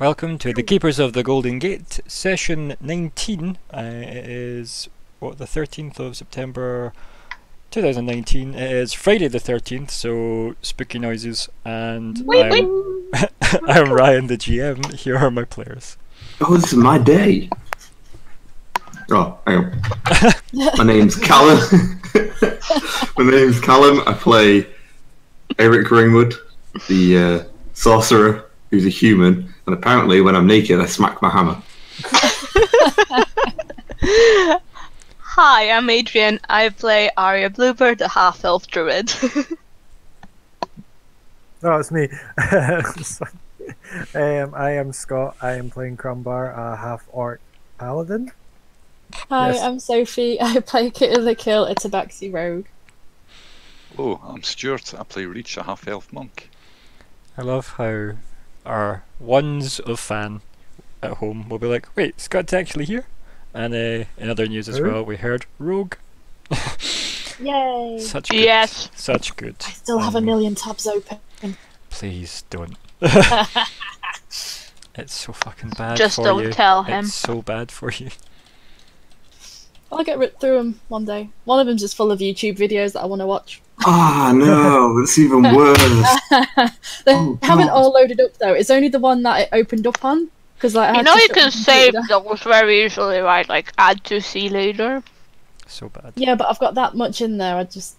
Welcome to the Keepers of the Golden Gate, session 19. It is, the 13th of September 2019. It is Friday the 13th, so spooky noises, and I'm Ryan the GM. Here are my players. Oh, this is my day. Oh, hang on. My name's Callum. I play Eric Ringwood, the sorcerer who's a human. And apparently, when I'm naked, I smack my hammer. Hi, I'm Adrian. I play Arya Bluebird, the half-elf druid. No, it's me. I am Scott. I am playing Crumbar, a half-orc paladin. Hi, yes. I'm Sophie. I play Kit of the Kill, a tabaxi rogue. Oh, I'm Stuart. I play Reach, a half-elf monk. I love how our ones of fan at home will be like, wait, Scott's actually here? And in other news as well, we heard Rogue. Yay! Such good, yes! Such good. I still have a million tabs open. Please don't. It's so fucking bad for you. Just don't tell him. It's so bad for you. I'll get through them one day. One of them's just full of YouTube videos that I want to watch. Ah, no, that's even worse. They haven't all loaded up, though. It's only the one that it opened up on. Cause, like, you know, you can save those very easily, right? Like, add to see later. So bad. Yeah, but I've got that much in there. I just...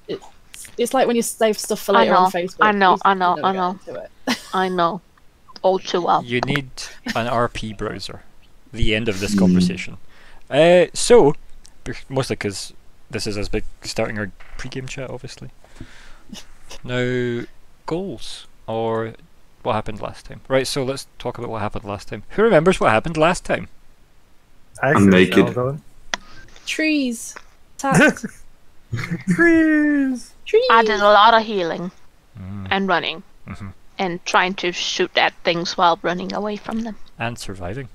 It's like when you save stuff for later on Facebook. I know. All too well. You need an RP browser. The end of this conversation. So, mostly because this is us starting our pre-game chat, obviously. Now, goals, or what happened last time. Right, so let's talk about what happened last time. Who remembers what happened last time? I'm naked. Trees. Trees. Trees. I did a lot of healing and running and trying to shoot at things while running away from them. And surviving.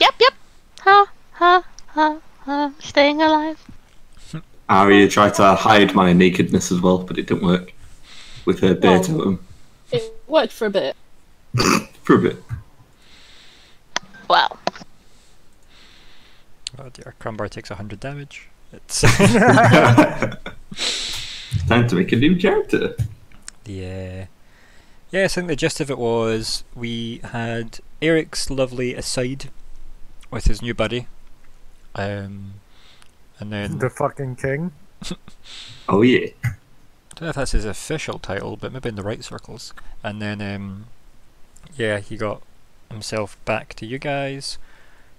Yep, yep. Ha, ha, ha. Staying alive. Arya tried to hide my nakedness as well, but it didn't work with her bear totem. It worked for a bit. Wow. Oh dear, Crumbar takes 100 damage. It's time to make a new character. Yeah. Yeah, I think the gist of it was we had Eric's lovely aside with his new buddy. And then the fucking king. Oh yeah. I don't know if that's his official title, but maybe in the right circles. And then, yeah, he got himself back to you guys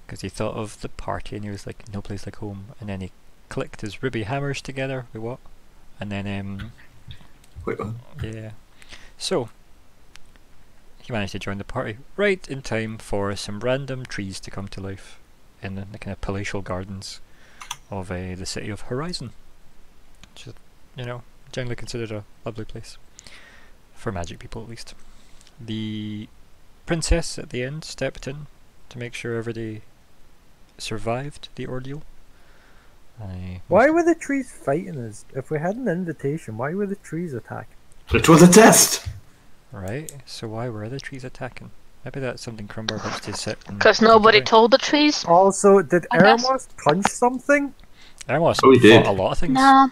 because he thought of the party and he was like, no place like home. And then he clicked his ruby hammers together. Wait, what? And then, wait, what? Yeah. So he managed to join the party right in time for some random trees to come to life in the kind of palatial gardens of the city of Horizon, which is, you know, generally considered a lovely place for magic people, at least. The princess at the end stepped in to make sure everybody survived the ordeal. Why were the trees fighting us? If we had an invitation, why were the trees attacking? It was a test! Right, so why were the trees attacking? Maybe that's something Crumbar wants to set. Because nobody told the trees. Also, did Eremos punch something? Eremos fought a lot of things. No.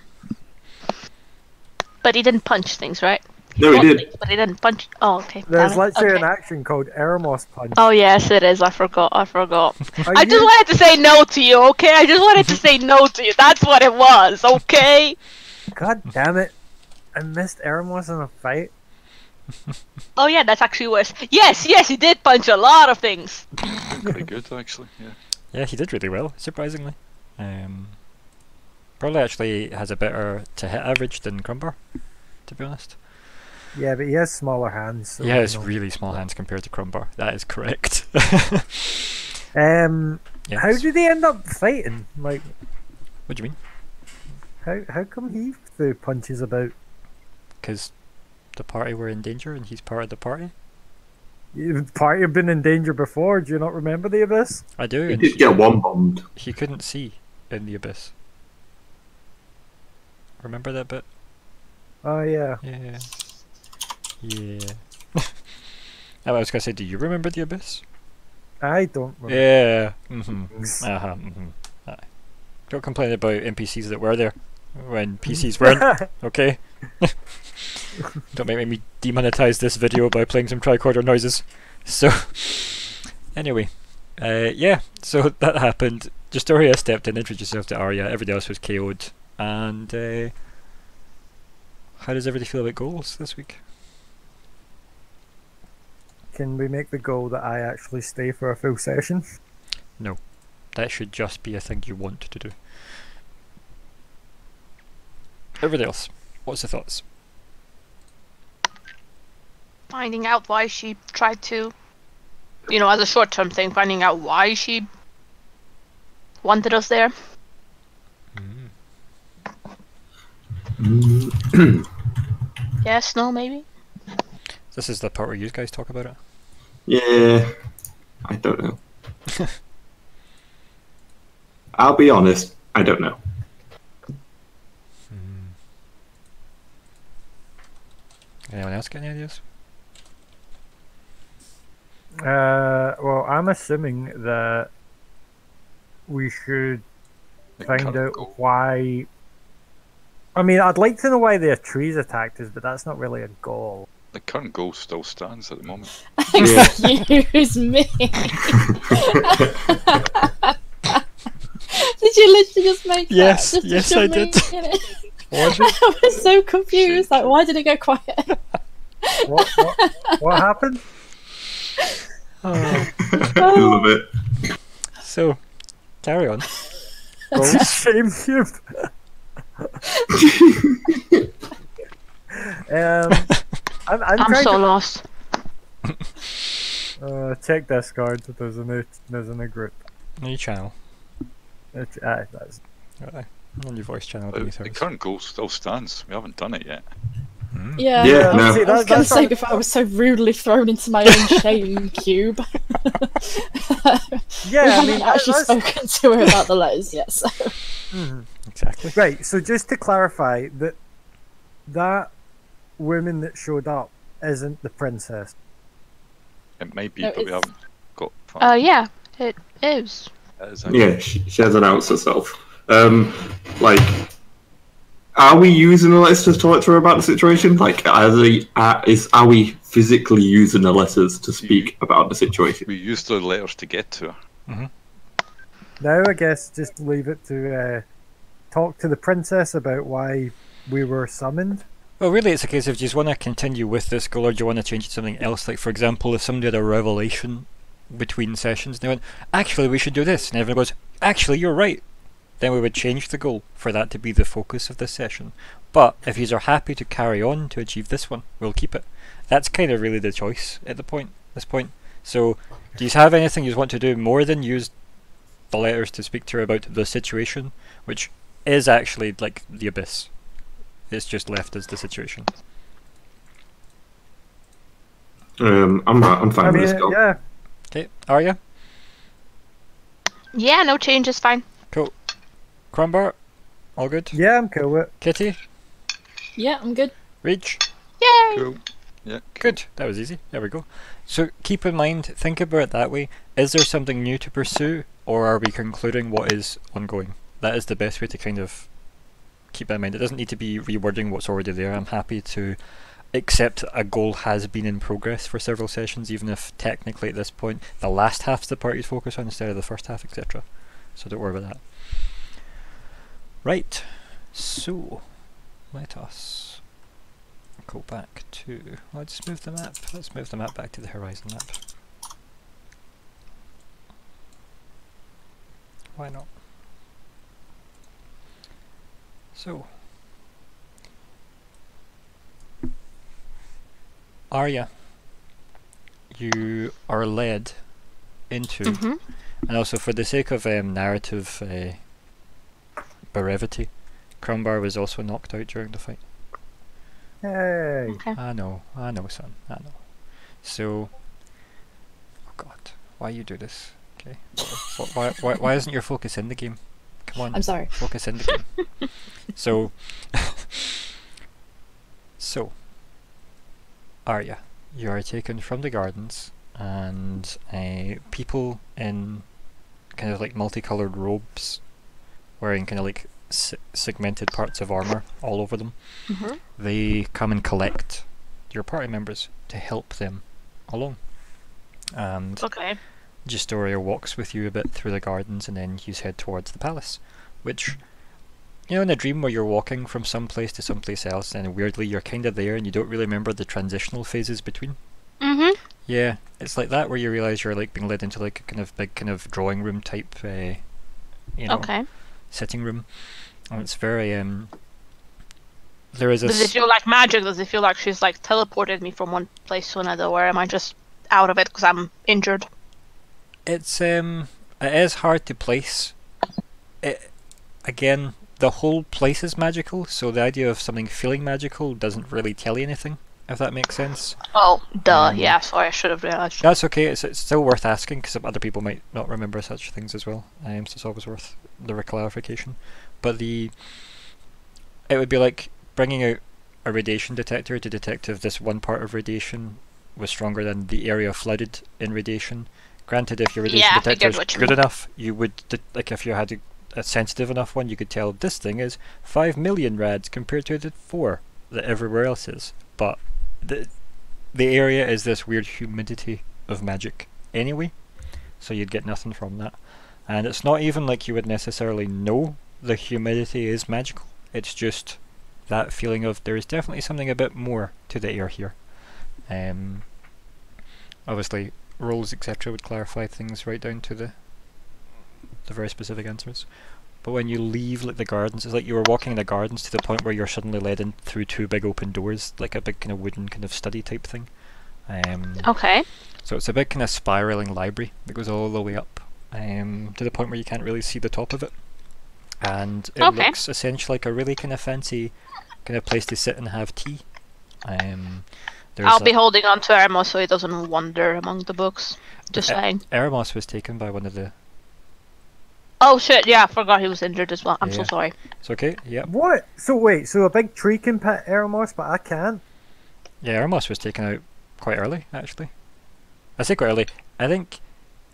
But he didn't punch things, right? No, he did. Things, but he didn't punch. Oh, okay. There's, let's say, an action called Eremos Punch. Oh, yes, it is. I forgot. I just wanted to say no to you, okay? I just wanted to say no to you. That's what it was, okay? God damn it. I missed Eremos in a fight. Oh yeah, that's actually worse. Yes, yes, he did punch a lot of things. Pretty good, actually. Yeah. Yeah, he did really well, surprisingly. Probably actually has a better to hit average than Crumbar, to be honest. Yeah, but he has smaller hands. So yeah, it's really small hands compared to Crumbar. That is correct. Yes. How did he end up fighting? Like, what do you mean? How come he threw punches about? Because the party were in danger and he's part of the party. The party have been in danger before, do you not remember the abyss? I do. He did get one bombed. He couldn't see in the abyss. Remember that bit? Oh yeah. Yeah. Yeah. I was gonna say, do you remember the abyss? I don't remember. Yeah. Mm-hmm. Uh-huh. Mm-hmm. Right. Don't complain about NPCs that were there when PCs weren't. Okay. Don't make me demonetize this video by playing some tricorder noises. So, anyway, yeah. So that happened. Justoria stepped in, introduced herself to Arya. Everybody else was KO'd. And how does everybody feel about goals this week? Can we make the goal that I actually stay for a full session? No. That should just be a thing you want to do. Everybody else, what's the thoughts? Finding out why she tried to, you know, as a short-term thing, finding out why she wanted us there. Mm. Yes, no, maybe? This is the part where you guys talk about it? Yeah, I don't know. I'll be honest, I don't know. Hmm. Anyone else got any ideas? Well, I'm assuming that we should find out why. I mean, I'd like to know why their trees attacked us, but that's not really a goal. The current goal still stands at the moment. Excuse me. Did you literally just make that? Yes, I did. I was so confused. Like, why did it go quiet? What happened? Oh. I love it. So, carry on. Shame you. I'm so lost. Check Discord. There's a new group. New channel. That's right. On your voice channel. The current goal still stands. We haven't done it yet. Mm. Yeah. No. See, I was going to say before I was so rudely thrown into my own shame cube. Yeah. We haven't actually spoken to her about the letters yet. So. Mm. Exactly. Right. So just to clarify that woman that showed up isn't the princess. It may be, no, but we haven't got. Oh yeah, it is. Yeah, she has announced herself. Like, are we using the letters to talk to her about the situation? Like, are we physically using the letters to speak about the situation? We use the letters to get to her. Mm-hmm. Now I guess just leave it to talk to the princess about why we were summoned. Well, really, it's a case of, do you just want to continue with this goal, or do you want to change it to something else? Like, for example, if somebody had a revelation between sessions, and they went, actually, we should do this, and everyone goes, actually, you're right. Then we would change the goal for that to be the focus of this session. But if yous are happy to carry on to achieve this one, we'll keep it. That's kind of really the choice at the point. This point. So, do you have anything you want to do more than use the letters to speak to her about the situation, which is actually like the abyss? It's just left as the situation. I'm fine with this goal. Yeah. Okay, are you? Yeah, no change is fine. Cool. Crumbar, all good? Yeah, I'm cool with it. Kitty? Yeah, I'm good. Reach? Yay! Cool. Yeah, cool. Good, that was easy. There we go. So keep in mind, think about it that way. Is there something new to pursue, or are we concluding what is ongoing? That is the best way to kind of keep that in mind. It doesn't need to be rewording what's already there. I'm happy to accept a goal has been in progress for several sessions, even if technically at this point the last half's the part you focus on instead of the first half, etc. So don't worry about that. Right, so let us go back to, let's move the map. Let's move the map back to the Horizon map. Why not? So, Arya, you are led into, and also for the sake of narrative brevity, Crumbar was also knocked out during the fight. Hey! Okay. I know, son, I know. So, oh God, why you do this? Okay, why isn't your focus in the game? Come on, I'm sorry. Focus in the game. So, Arya, you are taken from the gardens, and people in kind of like multicoloured robes, wearing kind of like segmented parts of armour all over them, they come and collect your party members to help them along. And Justoria walks with you a bit through the gardens, and then you head towards the palace, which, you know, in a dream where you're walking from some place to someplace else, and weirdly you're kind of there and you don't really remember the transitional phases between. Yeah, it's like that, where you realise you're like being led into like a kind of big kind of drawing room type, you know, sitting room, and it's very there is a... Does it feel like magic? Does it feel like she's like teleported me from one place to another, or am I just out of it because I'm injured? It's it is hard to place. It, again, the whole place is magical, so the idea of something feeling magical doesn't really tell you anything, if that makes sense. Oh, duh, yeah, sorry, I should have realised. That's okay, it's still worth asking, because other people might not remember such things as well, so it's always worth the clarification. But the... it would be like bringing out a radiation detector to detect if this one part of radiation was stronger than the area flooded in radiation. Granted, if your radiation detector is good enough, you would, like if you had a sensitive enough one, you could tell this thing is 5 million rads compared to the 4 that everywhere else is. But the area is this weird humidity of magic anyway, so you'd get nothing from that. And it's not even like you would necessarily know the humidity is magical, it's just that feeling of there is definitely something a bit more to the air here. Obviously roles etc. would clarify things right down to the very specific answers. But when you leave like the gardens, it's like you were walking in the gardens to the point where you're suddenly led in through 2 big open doors, like a big kind of wooden kind of study type thing. So it's a big kind of spiralling library that goes all the way up to the point where you can't really see the top of it. And it looks essentially like a really kind of fancy kind of place to sit and have tea. I'll be holding on to Eremos so he doesn't wander among the books. Just saying. Eremos was taken by one of the... Oh shit, yeah, I forgot he was injured as well. I'm so sorry. It's okay, yeah. What? So wait, so a big tree can pet Eremos, but I can't? Yeah, Eremos was taken out quite early, actually. I say quite early. I think...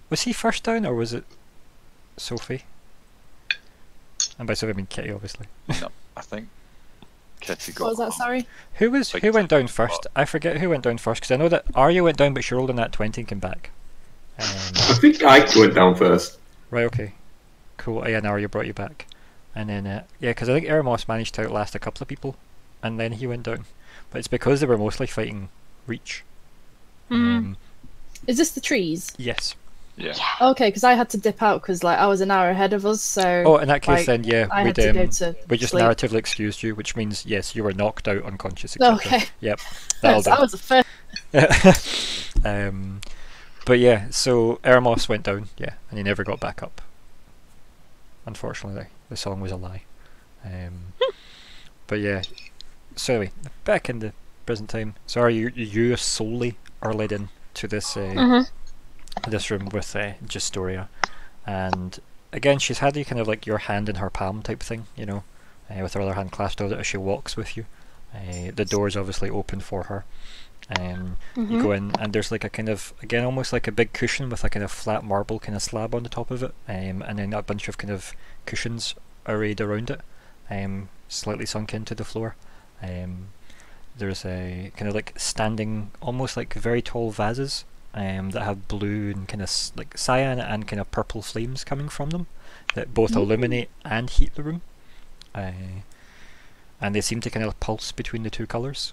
was he first down, or was it... Sophie? And by Sophie I mean Kitty, obviously. No, I think... Kitty got... What was that, sorry? Who went down first? I forget who went down first, because I know that Arya went down, but she rolled in that 20 and came back. I think I went down first. Right, okay. Cool, and Arya brought you back. And then, yeah, because I think Eremos managed to outlast a couple of people, and then he went down. But it's because they were mostly fighting Reach. Is this the trees? Yes. Yeah. Okay, because I had to dip out because like I was an hour ahead of us, so... Oh, in that case like, then, yeah, we just narratively excused you, which means, yes, you were knocked out unconscious. Okay. Yep, that'll do. That was the first... but yeah, so Eremos went down, yeah, and he never got back up. Unfortunately, the song was a lie. But yeah, so anyway, back in the present time. So are you solely are led in to this this room with Justoria, and again she's had you kind of like your hand in her palm type thing, you know, with her other hand clasped over it as she walks with you. The door's obviously open for her. You go in and there's like a kind of, again, almost like a big cushion with a kind of flat marble kind of slab on the top of it, and then a bunch of kind of cushions arrayed around it, slightly sunk into the floor. There's a kind of like standing, almost like very tall vases that have blue and kind of like cyan and kind of purple flames coming from them that both illuminate and heat the room, and they seem to kind of pulse between the 2 colours.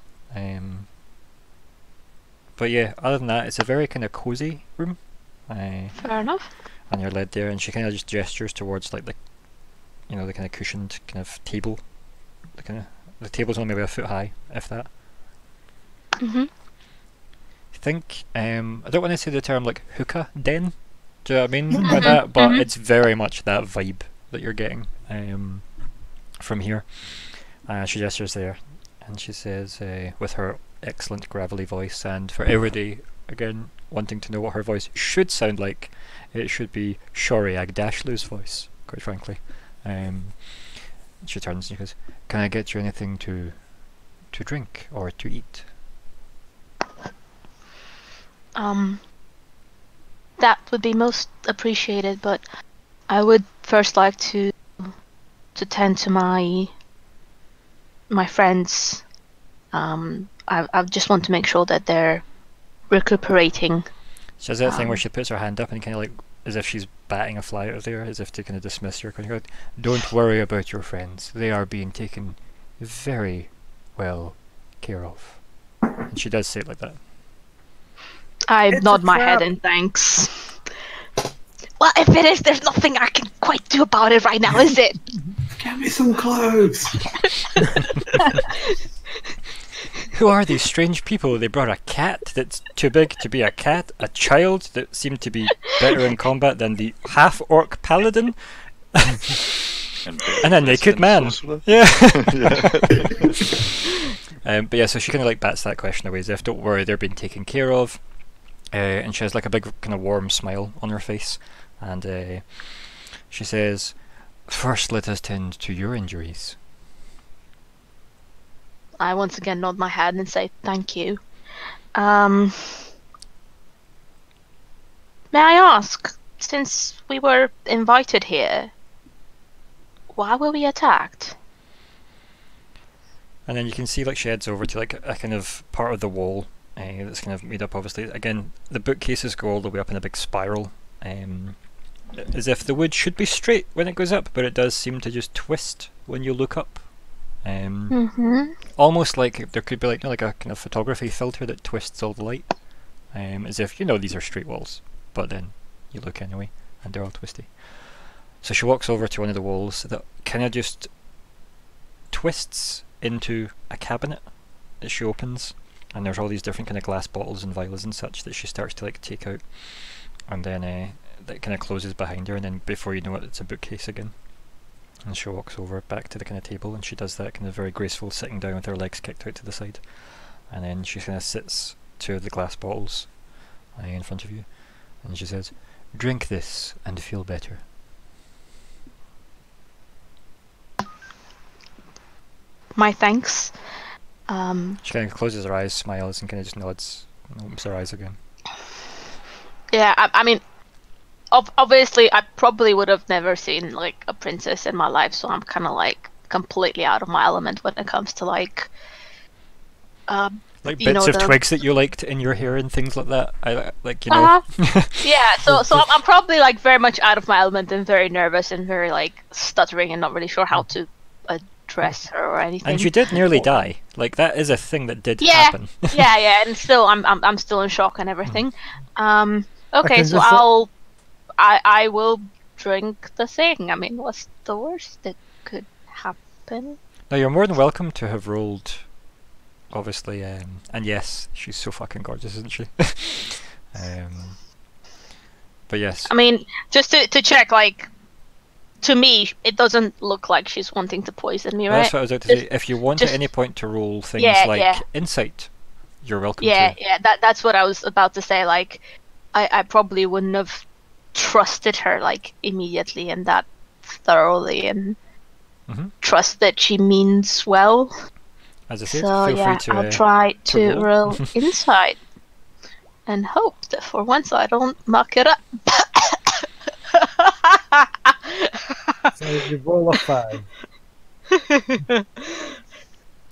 But yeah, other than that, it's a very kind of cosy room. Fair enough. And you're led there, and she kind of just gestures towards like the, you know, the kind of cushioned kind of table. The kind of the table's only maybe a foot high, if that. I think I don't want to say the term like hookah den. Do you know what I mean by that? But it's very much that vibe that you're getting from here. She gestures there, and she says with her excellent gravelly voice, and for everybody again wanting to know what her voice should sound like, it should be Shohreh Aghdashloo's voice, quite frankly. She turns and she goes, "Can I get you anything to drink or to eat?" that would be most appreciated, but I would first like to tend to my friends. I just want to make sure that they're recuperating. So is that thing where she puts her hand up and kind of like, as if she's batting a fly out of the air, as if to kind of dismiss her, kind of, don't worry about your friends, they are being taken very well care of. And she does say it like that. I nod my head in thanks. Well, if it is, there's nothing I can quite do about it right now, is it? Get me some clothes! Who are these strange people? They brought a cat that's too big to be a cat, a child that seemed to be better in combat than the half-orc paladin, and a naked man. Yeah. But yeah, so she kind of like bats that question away as if, don't worry, they're being taken care of. And she has like a big kind of warm smile on her face. And she says, first let us tend to your injuries. I once again nod my head and say thank you. May I ask, since we were invited here, why were we attacked? And then you can see like she heads over to like a kind of part of the wall that's kind of made up, obviously. Again, the bookcases go all the way up in a big spiral, as if the wood should be straight when it goes up, but it does seem to just twist when you look up. Almost like there could be like, you know, like a kind of photography filter that twists all the light, as if, you know, these are straight walls, but then you look anyway and they're all twisty. So she walks over to one of the walls that kind of just twists into a cabinet that she opens, and there's all these different kind of glass bottles and vials and such that she starts to like take out, and then that kind of closes behind her, and then before you know it, it's a bookcase again. And she walks over back to the kind of table, and she does that kind of very graceful sitting down with her legs kicked out to the side, and then she kind of sits to the glass bottles in front of you, and she says, drink this and feel better. My thanks. She kind of closes her eyes, smiles, and kind of just nods and opens her eyes again. Yeah, I mean, obviously, I probably would have never seen like a princess in my life, so I'm kind of like completely out of my element when it comes to like bits of twigs that you liked in your hair and things like that. I like, you know. Yeah, so I'm probably like very much out of my element and very nervous and very like stuttering and not really sure how to address her or anything. And she did nearly die. Like, that is a thing that did happen. yeah, and still I'm still in shock and everything. Okay, so I will drink the thing. I mean, what's the worst that could happen? Now, you're more than welcome to have rolled, obviously, and yes, she's so fucking gorgeous, isn't she? But yes. I mean, just to check, like, to me, it doesn't look like she's wanting to poison me, right? That's what I was about to say. If you want at any point to roll things insight, you're welcome to. Yeah, that's what I was about to say. Like, I probably wouldn't have trusted her like immediately and that thoroughly, and trust that she means well. As I said, so feel free to, I'll try to roll insight and hope that for once I don't muck it up. So you roll a 5.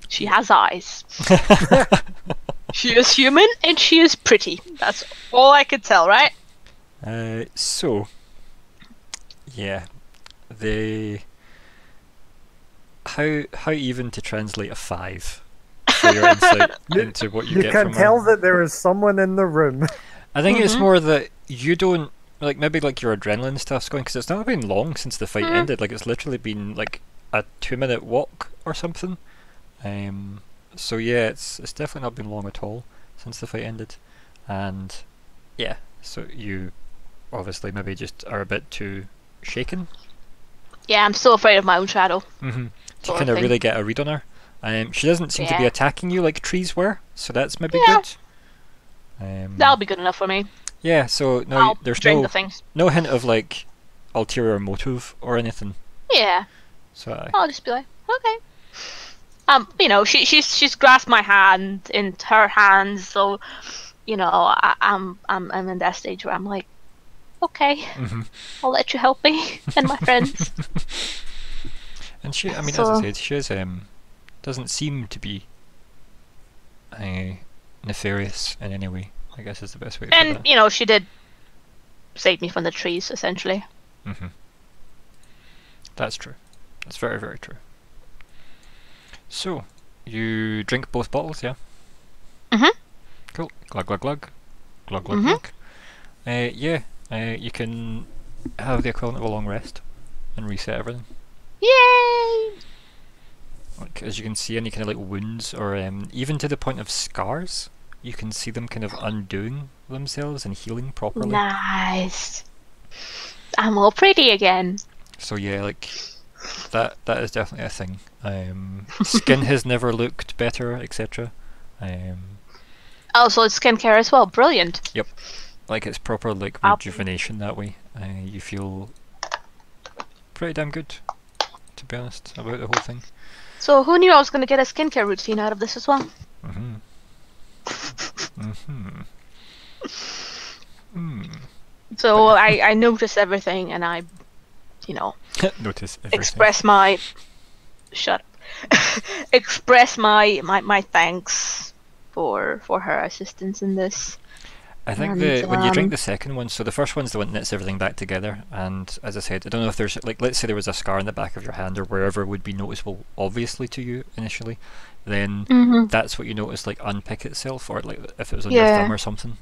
She has eyes. She is human and she is pretty. That's all I could tell, right? So, yeah, how even to translate a 5 for your insight into what you get from her? You can tell that there is someone in the room. I think it's more that you don't, like, maybe like your adrenaline stuff's going, because it's not been long since the fight ended, like it's literally been like a 2-minute walk or something. So yeah, it's definitely not been long at all since the fight ended, and yeah, so you obviously maybe just are a bit too shaken. Yeah, I'm still afraid of my own shadow. To kind of really get a read on her. She doesn't seem to be attacking you like trees were, so that's maybe good. That'll be good enough for me. Yeah, so no, there's no hint of like ulterior motive or anything. Yeah. So I'll just be like, okay. You know, she's grasped my hand in her hands, so. you know, I'm in that stage where I'm like, okay, I'll let you help me and my friends. And she, I mean, so, as I said, she's doesn't seem to be nefarious in any way, I guess is the best way to put it. And you know, she did save me from the trees, essentially. That's true. That's very, very true. So, you drink both bottles, yeah? Cool. Glug, glug, glug. Glug, glug, glug. Yeah, you can have the equivalent of a long rest and reset everything. Yay! Like, as you can see, any kind of like wounds or even to the point of scars, you can see them kind of undoing themselves and healing properly. Nice! I'm all pretty again. So yeah, like that is definitely a thing. Skin has never looked better, etc. Also, it's skincare as well. Brilliant. Yep. Like, it's proper like rejuvenation that way. You feel pretty damn good, to be honest, about the whole thing. So who knew I was going to get a skincare routine out of this as well? So I noticed everything, and I, you know, express my express my thanks for her assistance in this. I think when you drink the second one, so the first one's the one that knits everything back together, and as I said, I don't know if there's, like, let's say there was a scar in the back of your hand or wherever would be noticeable, obviously, to you initially, then that's what you notice, like, unpick itself, or, like, if it was on your thumb or something.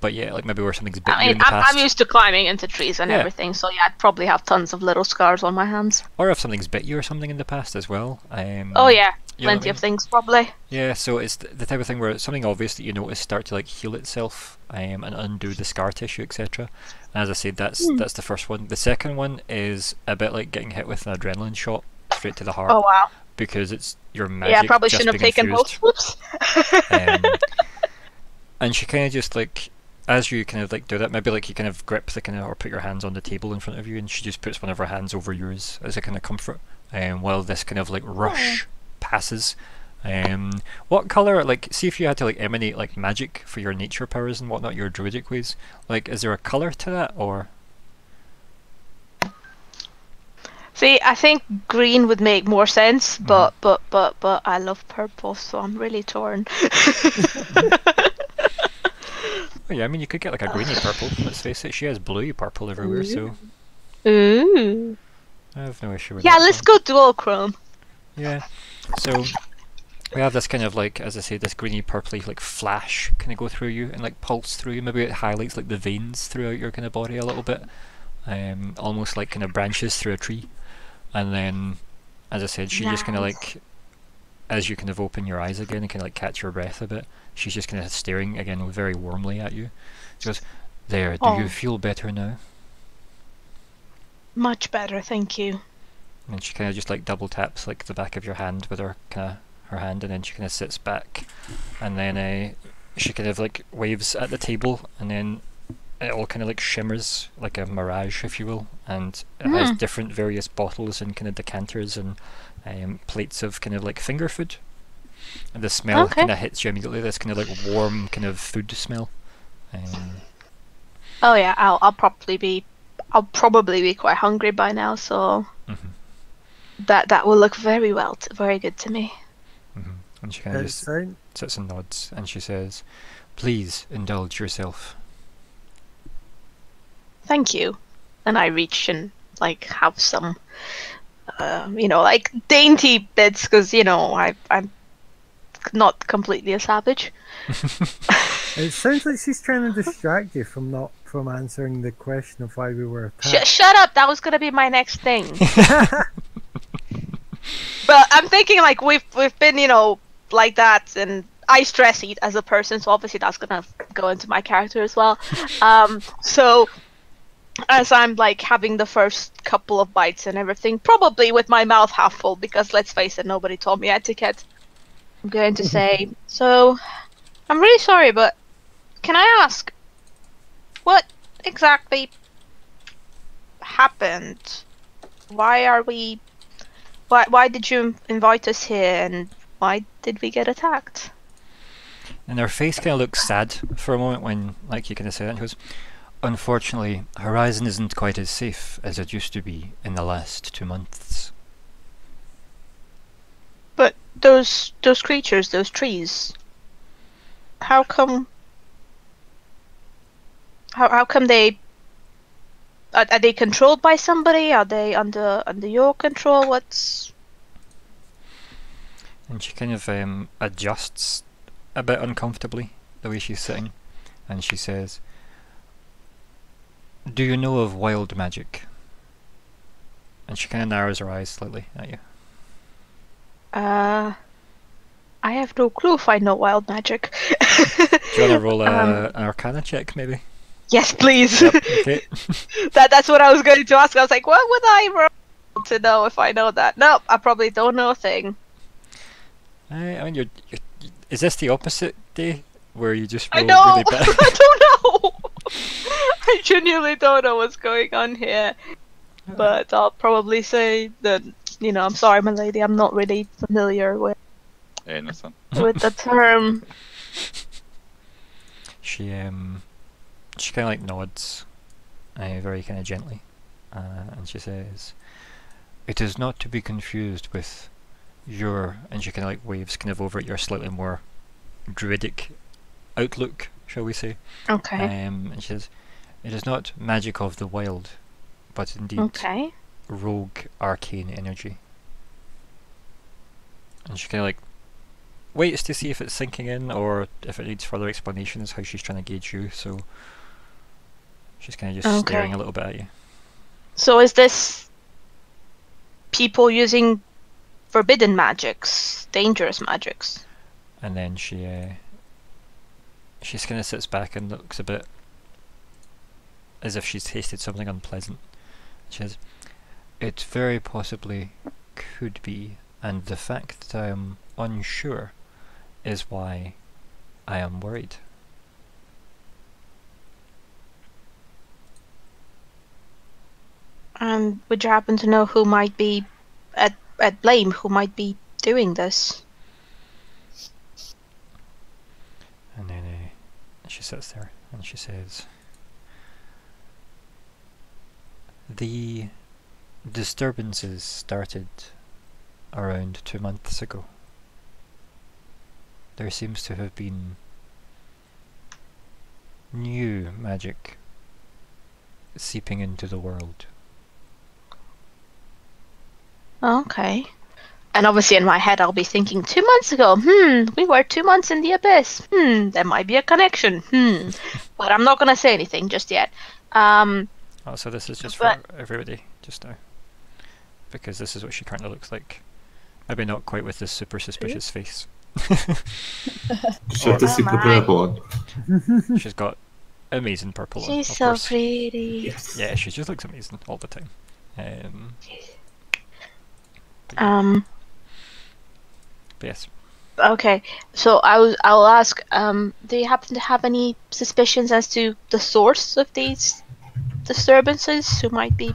But yeah, like, maybe where something's bit you in the past. I'm used to climbing into trees and everything, so yeah, I'd probably have tons of little scars on my hands. Or if something's bit you or something in the past as well. Oh yeah. You know, plenty of things, probably. Yeah, so it's the type of thing where something obvious that you notice start to like heal itself and undo the scar tissue, etc. And as I said, that's the first one. The second one is a bit like getting hit with an adrenaline shot straight to the heart. Oh wow! Because it's your magic. Yeah, I probably shouldn't have taken both. Whoops. And she kind of just like, as you kind of like do that, maybe like you kind of grip the kind of, or put your hands on the table in front of you, and she just puts one of her hands over yours as a kind of comfort, and while this kind of like rush passes. What colour, like, see if you had to like emanate like magic for your nature powers and whatnot, your druidic ways, like, is there a colour to that, or? See, I think green would make more sense, but I love purple, so I'm really torn. Well, yeah, I mean, you could get like a greeny purple, let's face it, she has bluey purple everywhere, so. Ooh. I have no issue with that. Yeah, let's go dual chrome. Yeah, so we have this kind of like, as I say, this greeny purpley like flash kind of go through you and like pulse through you. Maybe it highlights like the veins throughout your kind of body a little bit, almost like kind of branches through a tree. And then, as I said, she just kind of like, as you kind of open your eyes again and kind of like catch your breath a bit, she's just kind of staring again very warmly at you. She goes, "There, do you feel better now?" "Much better, thank you." And she kind of just like double taps like the back of your hand with her kind of her hand, and then she kind of sits back, and then she kind of like waves at the table, and then it all kind of like shimmers like a mirage, if you will, and it has different various bottles and kind of decanters and plates of kind of like finger food, and the smell kind of hits you immediately. This kind of like warm kind of food smell. Oh yeah, I'll probably be quite hungry by now, so. That will look very good to me. And she kind of just sits and nods, and she says, "Please indulge yourself." "Thank you." And I reach and like have some, you know, like dainty bits, because you know I'm not completely a savage. It sounds like she's trying to distract you from from answering the question of why we were attacked. Shut up! That was gonna be my next thing. But I'm thinking, like, we've been, you know, like that, and I stress eat as a person, so obviously that's gonna go into my character as well. So as I'm like having the first couple of bites and everything, probably with my mouth half full, because let's face it, nobody taught me etiquette, I'm going to say, "So I'm really sorry, but can I ask what exactly happened? Why are we... Why did you invite us here, and why did we get attacked?" And her face kind of looks sad for a moment when, like, you kind of say that, and she goes, "Unfortunately, Horizon isn't quite as safe as it used to be in the last 2 months." But those creatures, those trees, how come they are they controlled by somebody? Are they under your control? What's... And she kind of adjusts a bit uncomfortably the way she's sitting, and she says, "Do you know of wild magic?" And she kind of narrows her eyes slightly at you. I have no clue if I know wild magic. Do you want to roll an Arcana check, maybe? Yes, please. Yep, okay. That's what I was going to ask. I was like, what would I roll to know if I know that? No, I probably don't know a thing. I mean, is this the opposite day where you just roll really bad? I don't know. I genuinely don't know what's going on here, but I'll probably say that, you know, I'm sorry, my lady, I'm not really familiar with the term. She kind of like nods, very kind of gently, and she says, "It is not to be confused with your..." And she kind of like waves kind of over at your slightly more druidic outlook, shall we say. Okay. And she says, "It is not magic of the wild, but indeed rogue arcane energy." And she kind of like waits to see if it's sinking in or if it needs further explanation, is how she's trying to gauge you, so she's kind of just staring a little bit at you. So is this people using forbidden magics, dangerous magics? And then she kind of sits back and looks a bit as if she's tasted something unpleasant. She says, "It very possibly could be, and the fact that I am unsure is why I am worried." And would you happen to know who might be at blame, who might be doing this? And then she sits there and she says, "The disturbances started around 2 months ago. There seems to have been new magic seeping into the world." Okay. And obviously in my head I'll be thinking, 2 months ago, we were 2 months in the abyss, there might be a connection, but I'm not going to say anything just yet. Oh, so this is just for everybody, just now, because this is what she currently looks like. Maybe not quite with this super suspicious face. She has the super purple on. She's got amazing purple on. She's so pretty. Yes. Yeah, she just looks amazing all the time. But yes. Okay, so I'll ask, do you happen to have any suspicions as to the source of these disturbances, who might be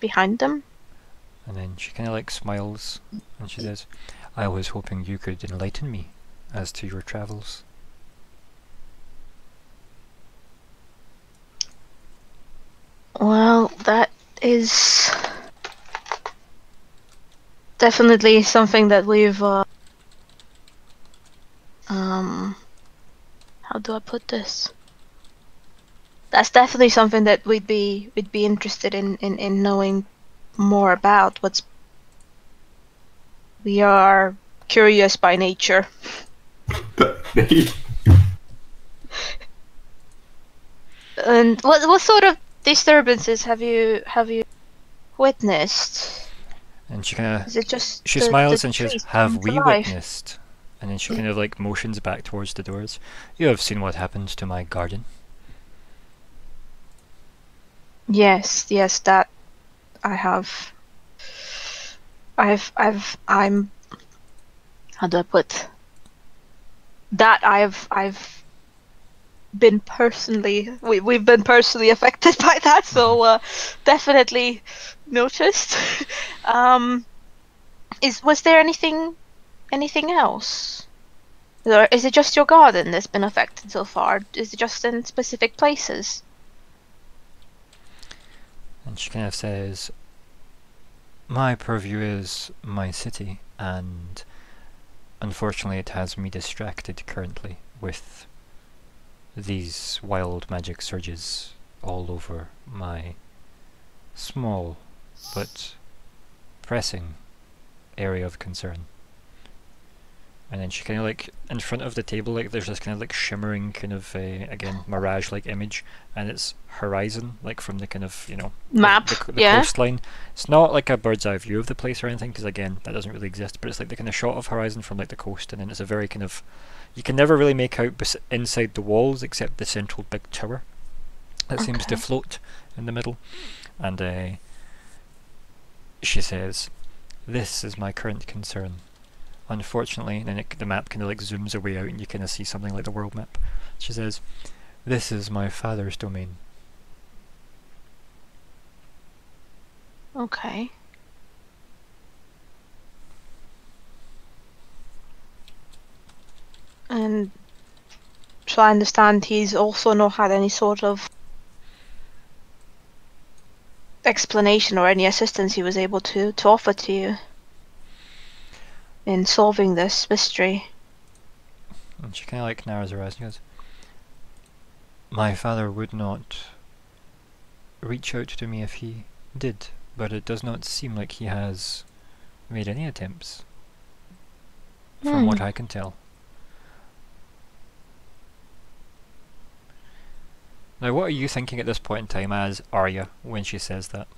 behind them? And then she kind of like smiles and she says, "I was hoping you could enlighten me as to your travels." Well, that is definitely something that we've how do I put this? That's definitely something that we'd be interested in knowing more about. We are curious by nature. And what sort of disturbances have you witnessed? And she kind of smiles and she says, "Have we witnessed?" And then she kind of like motions back towards the doors. "You have seen what happened to my garden." Yes, that I have. I'm. How do I put that? I've been personally. We've been personally affected by that, so definitely noticed. Was there anything else? Or is it just your garden that's been affected so far? Is it just in specific places? And she kind of says, my purview is my city, and unfortunately it has me distracted currently with these wild magic surges all over my small but pressing area of concern. And then she kind of like, in front of the table, like there's this kind of like shimmering kind of, again, mirage-like image, and it's Horizon, like from the kind of, you know, map, the coastline. It's not like a bird's eye view of the place or anything, because again, that doesn't really exist, but it's like the kind of shot of Horizon from like the coast, and then it's a very kind of, you can never really make out inside the walls, except the central big tower that seems to float in the middle. And she says, this is my current concern. Unfortunately, and then the map kind of like zooms away out and you kind of see something like the world map. She says, this is my father's domain. Okay. And so I understand he's also not had any sort of explanation or any assistance he was able to offer to you in solving this mystery. And she kind of like narrows her eyes and goes, my father would not reach out to me if he did, but it does not seem like he has made any attempts, from what I can tell. Now what are you thinking at this point in time as Arya when she says that?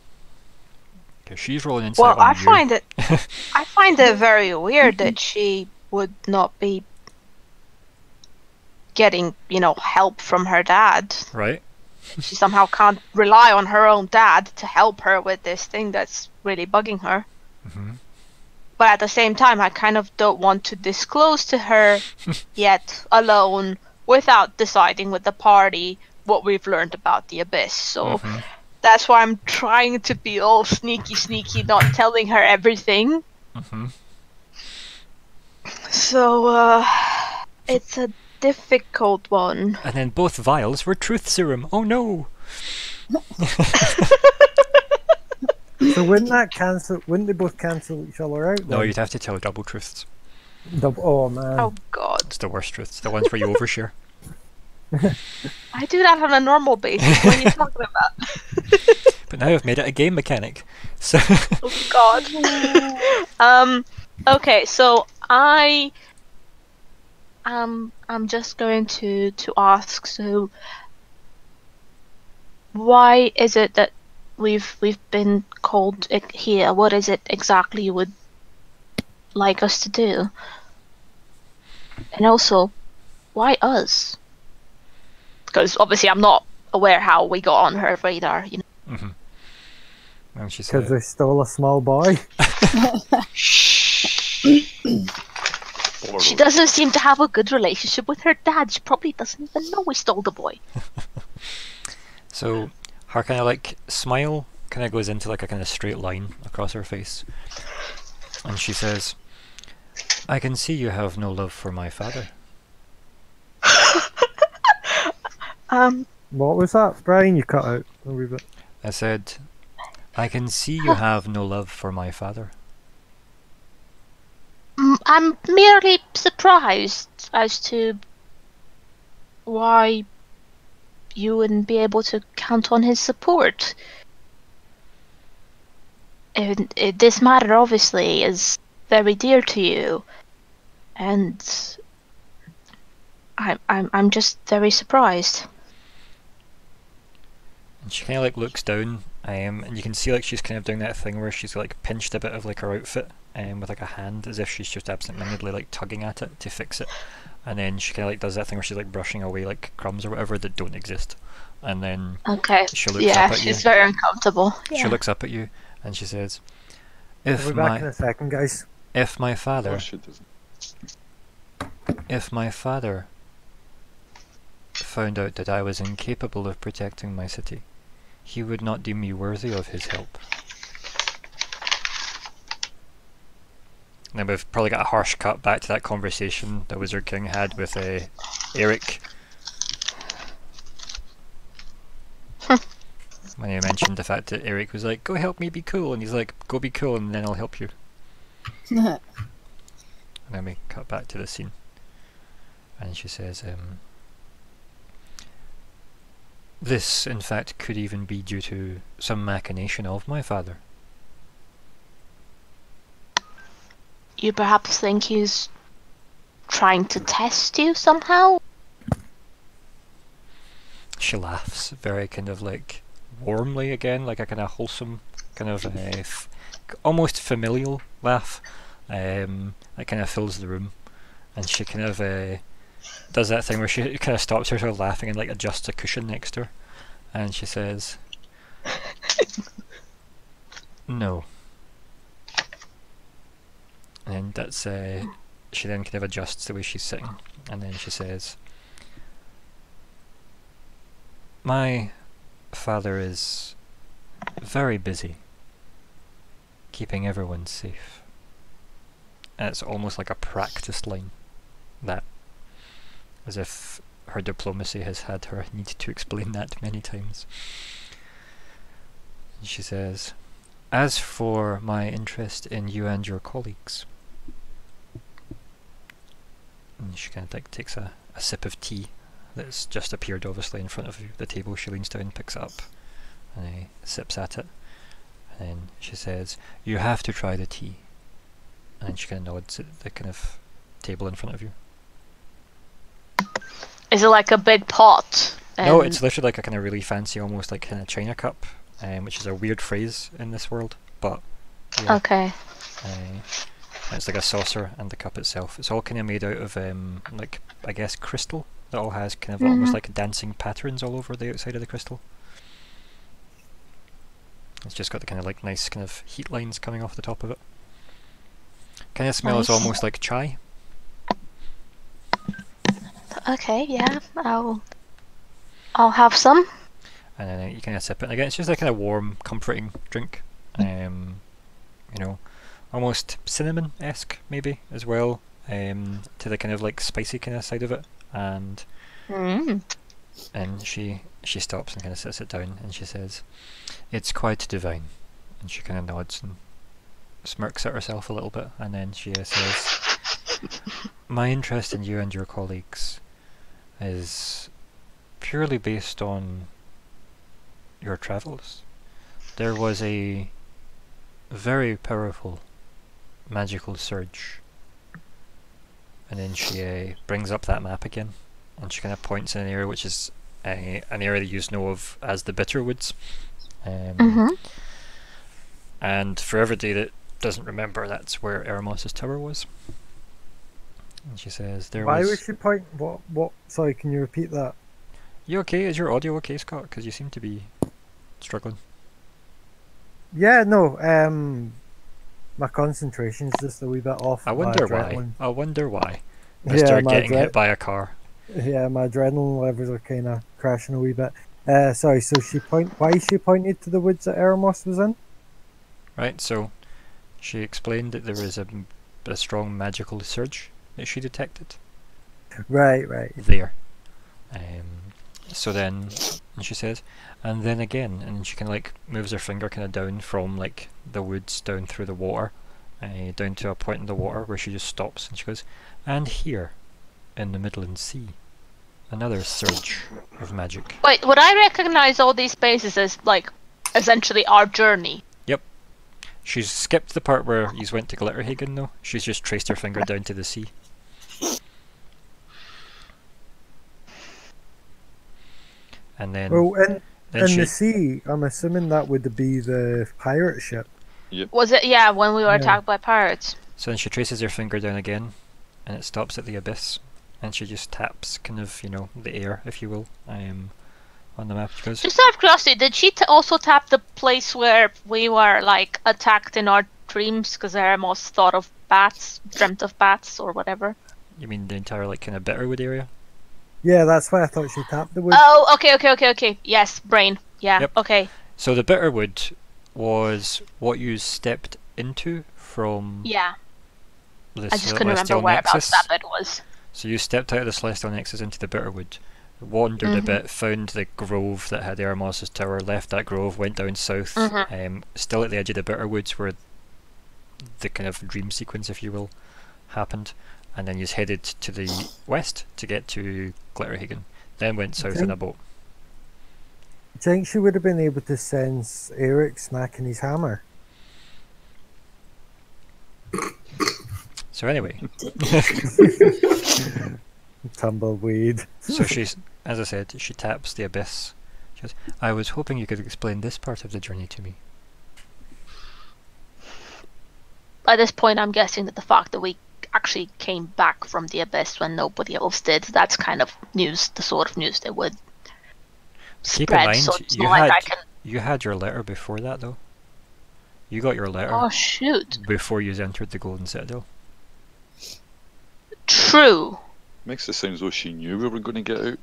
She's rolling inside. Well, I find it very weird that she would not be getting, you know, help from her dad. Right. She somehow can't rely on her own dad to help her with this thing that's really bugging her. Mm-hmm. But at the same time, I kind of don't want to disclose to her yet, alone, without deciding with the party what we've learned about the Abyss. So. Mm-hmm. That's why I'm trying to be all sneaky, not telling her everything. Mm-hmm. So, it's a difficult one. And then both vials were truth serum. Oh no! So wouldn't they both cancel each other out then? No, you'd have to tell double truths. Oh man. Oh god. It's the worst truths. The ones where you overshare. I do that on a normal basis. What are you talking about? But now I've made it a game mechanic. So oh god. Okay, so I'm just going to ask, so why is it that we've been called here? What is it exactly you would like us to do? And also, why us? Because obviously I'm not aware how we got on her radar, you know. Mm-hmm. Because they stole a small boy. She doesn't seem to have a good relationship with her dad. She probably doesn't even know we stole the boy. So her kind of like smile kind of goes into like a kind of straight line across her face, and she says, I can see you have no love for my father. What was that, Brian? You cut out a wee bit. I said, I can see you have no love for my father. I'm merely surprised as to why you wouldn't be able to count on his support. This matter obviously is very dear to you, and I'm just very surprised. And she kind of like looks down, and you can see like she's kind of doing that thing where she's like pinched a bit of like her outfit, with like a hand, as if she's just absentmindedly like tugging at it to fix it. And then she kind of like does that thing where she's like brushing away like crumbs or whatever that don't exist. And then she looks up at you. Yeah, she's very uncomfortable. Yeah. She looks up at you and she says, "We'll be back in a second, guys. If my father." Oh, she doesn't. If my father found out that I was incapable of protecting my city, he would not deem me worthy of his help. And then we've probably got a harsh cut back to that conversation the Wizard King had with Eric. When he mentioned the fact that Eric was like, go help me be cool, and he's like, go be cool and then I'll help you. And then we cut back to the scene. And she says, this, in fact, could even be due to some machination of my father. You perhaps think he's trying to test you somehow? She laughs, very kind of like warmly again, like a kind of wholesome, kind of almost familial laugh that kind of fills the room. And she kind of does that thing where she kind of stops herself laughing and like adjusts a cushion next to her. And she says, no. And that's she then kind of adjusts the way she's sitting, and then she says, my father is very busy keeping everyone safe. And it's almost like a practice line, that, as if her diplomacy has had her need to explain that many times. And she says, as for my interest in you and your colleagues. And she kind of like takes a sip of tea that's just appeared obviously in front of the table. She leans down, picks it up and sips at it, and then she says, you have to try the tea. And then she kind of nods at the kind of table in front of you. Is it like a big pot? No, it's literally like a kind of really fancy, almost like kind of china cup, which is a weird phrase in this world, but yeah. Okay. It's like a saucer and the cup itself. It's all kind of made out of, like, I guess, crystal. It all has kind of almost like dancing patterns all over the outside of the crystal. It's just got the kind of like nice kind of heat lines coming off the top of it. Kind of smells almost like chai. Okay, yeah, I'll have some. And then you kind of sip it. And again, it's just a kind of warm, comforting drink. You know, almost cinnamon-esque maybe as well, to the kind of like spicy kind of side of it. And she stops and kind of sits it down, and she says, it's quite divine. And she kind of nods and smirks at herself a little bit, and then she says, my interest in you and your colleagues is purely based on your travels. There was a very powerful magical surge. And then she brings up that map again, and she kind of points in an area which is an area that you know of as the Bitterwoods. And for everybody that doesn't remember, that's where Eremos' tower was. And she says, there was... Why would she point... What? Sorry, can you repeat that? You okay? Is your audio okay, Scott? Because you seem to be struggling. Yeah, no, my concentration's just a wee bit off. I wonder why. I wonder why. After getting hit by a car. Yeah, my adrenaline levels are kind of crashing a wee bit. Sorry, so why she pointed to the woods that Eremos was in? Right, so she explained that there was a strong magical surge that she detected. Right. There. So then, and she says, and then again, and she kind of like moves her finger kind of down from like the woods down through the water, down to a point in the water where she just stops, and she goes, and here, in the Midland Sea, another surge of magic. Wait, would I recognise all these spaces as like essentially our journey? Yep. She's skipped the part where you went to Glitterhagen though. She's just traced her finger down to the sea. And then, the sea, I'm assuming that would be the pirate ship. Yep. Was it? Yeah, when we were attacked by pirates. So then she traces her finger down again, and it stops at the abyss, and she just taps kind of, you know, the air, if you will, on the map. She goes, just out of curiosity, did she also tap the place where we were like attacked in our dreams? Because Eremos thought of bats, dreamt of bats, or whatever. You mean the entire like kind of Bitterwood area? Yeah, that's why I thought she tapped the wood. Oh, okay. Yes, brain. Yeah, yep. Okay. So the Bitterwood was what you stepped into from I just couldn't remember whereabouts that bit was. So you stepped out of the Celestial Nexus into the Bitterwood, wandered a bit, found the grove that had Eremos' tower, left that grove, went down south, still at the edge of the Bitterwoods where the kind of dream sequence, if you will, happened, and then you just headed to the west to get to Glitterhagen, then went south in a boat. I think she would have been able to sense Eric smacking his hammer. So anyway, tumbleweed. So she's, as I said, she taps the abyss. She goes, "I was hoping you could explain this part of the journey to me." By this point, I'm guessing that the fact that we actually came back from the abyss when nobody else did—that's kind of news. The sort of news that would spread. So it's not like I can... you had your letter before that, though. You got your letter. Oh shoot! Before you entered the Golden Citadel. True. Makes it sound as though she knew we were going to get out.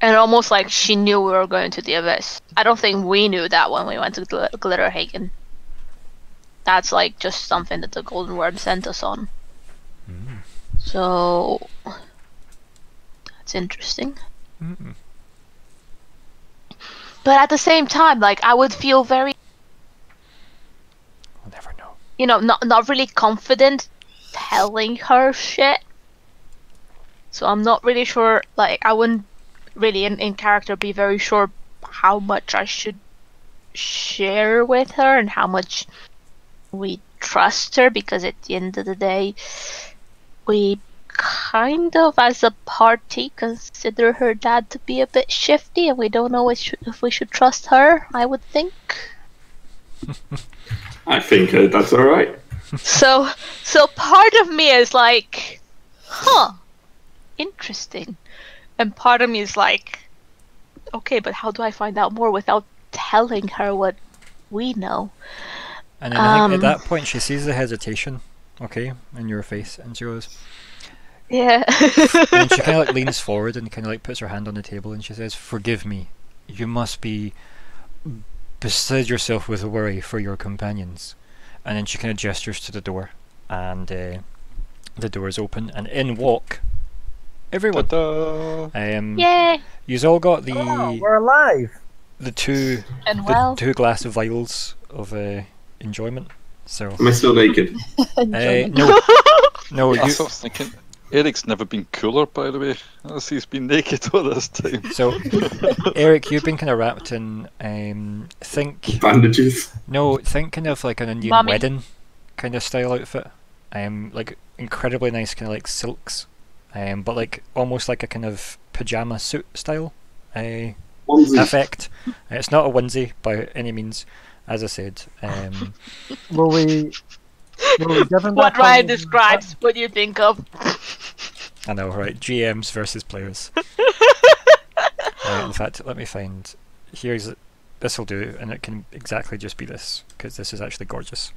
And almost like she knew we were going to the abyss. I don't think we knew that when we went to Glitterhagen. That's like just something that the Golden Worm sent us on. So... that's interesting. But at the same time, like, I would feel very... I'll never know. You know, not really confident telling her shit, so I'm not really sure, like I wouldn't really in character be very sure how much I should share with her and how much we trust her, because at the end of the day we kind of as a party consider her dad to be a bit shifty and we don't know if we should trust her, I would think. I think that's alright. So part of me is like, huh, interesting, and part of me is like, okay, but how do I find out more without telling her what we know? And then I think at that point she sees the hesitation, okay, in your face, and she goes, yeah. And she kind of like leans forward and kind of like puts her hand on the table and she says, "Forgive me, you must be beside yourself with worry for your companions." And then she kind of gestures to the door, and the door is open, and in walk everyone. Yay! You've all got the we're alive. The two glass of vials of enjoyment. So am I still naked? No, no. I was thinking Eric's never been cooler, by the way. Unless he's been naked all this time. So, Eric, you've been kind of wrapped in, think... bandages? No, think kind of like an Indian wedding kind of style outfit. Like, incredibly nice kind of like silks. But like, almost like a kind of pyjama suit style effect. It's not a onesie by any means, as I said. What Ryan describes, what do you think of? I know, right? GMs versus players. In fact, let me find. Here's this will do, and it can exactly just be this because this is actually gorgeous.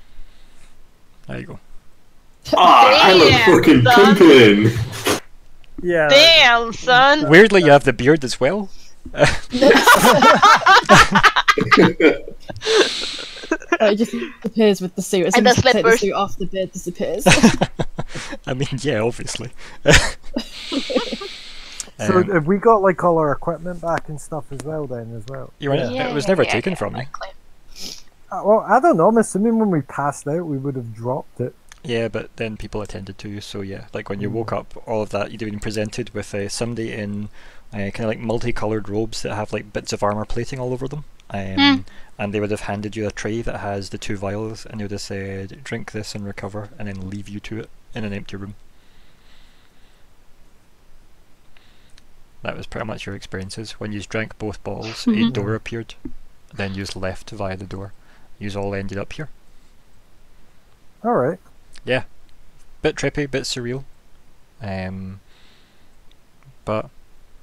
There you go. Damn, I'm a fucking pimpin'. Yeah. Damn, son. Weirdly, you have the beard as well. It just disappears with the suit. As soon as you take the suit off, the beard disappears. I mean, yeah, obviously. So have we got like all our equipment back and stuff as well then as well? It was never taken from me. Well, I don't know, I'm assuming when we passed out we would have dropped it. Yeah, but then people attended to you, so yeah, like when you woke up, all of that, you'd have been presented with somebody in kind of like multicoloured robes that have like bits of armour plating all over them. And they would have handed you a tray that has the two vials and they would have said, "Drink this and recover," and then leave you to it in an empty room. That was pretty much your experiences. When you drank both bottles, a door appeared, then you left via the door. You all ended up here. Alright. Yeah. Bit trippy, bit surreal. But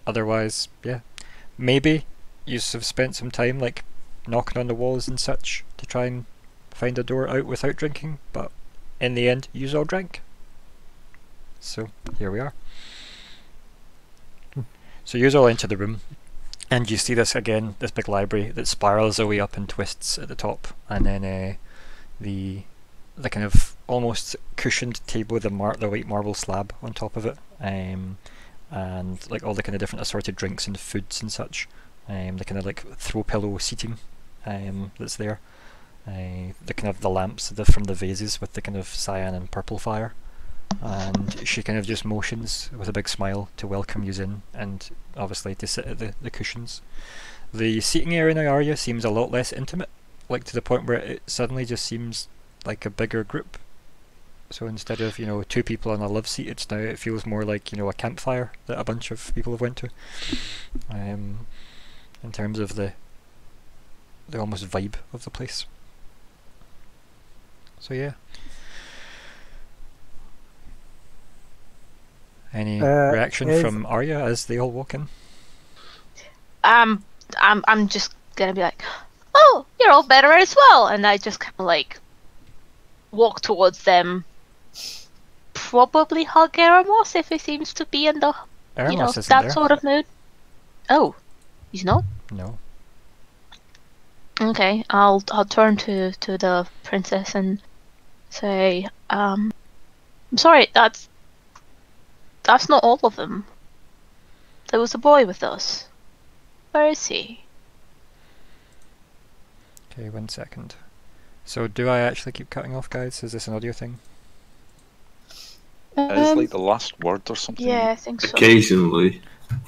otherwise, yeah. Maybe you have spent some time like knocking on the walls and such to try and find a door out without drinking, but in the end you all drank, so here we are. So you all enter the room and you see this again, this big library that spirals away up and twists at the top, and then the the kind of almost cushioned table with the white marble slab on top of it, and like all the kind of different assorted drinks and foods and such, the kind of like throw pillow seating that's there, the kind of the lamps from the vases with the kind of cyan and purple fire, and she kind of just motions with a big smile to welcome you in and obviously to sit at the cushions. The seating area in Arya seems a lot less intimate, like to the point where it suddenly just seems like a bigger group. So instead of, you know, two people on a love seat, it's now, it feels more like, you know, a campfire that a bunch of people have went to. In terms of the almost vibe of the place. So yeah. Any reaction from Arya as they all walk in? I'm just gonna be like, oh, you're all better as well, and I just kind of like walk towards them. Probably hug Eremos if he seems to be in the Eremos, you know, that there. Sort of mood. Oh, he's not? No. Okay, I'll turn to the princess and say, I'm sorry, that's not all of them. There was a boy with us. Where is he? Okay, 1 second. So do I actually keep cutting off, guys? Is this an audio thing? It's like the last word or something. Yeah, I think so. Occasionally.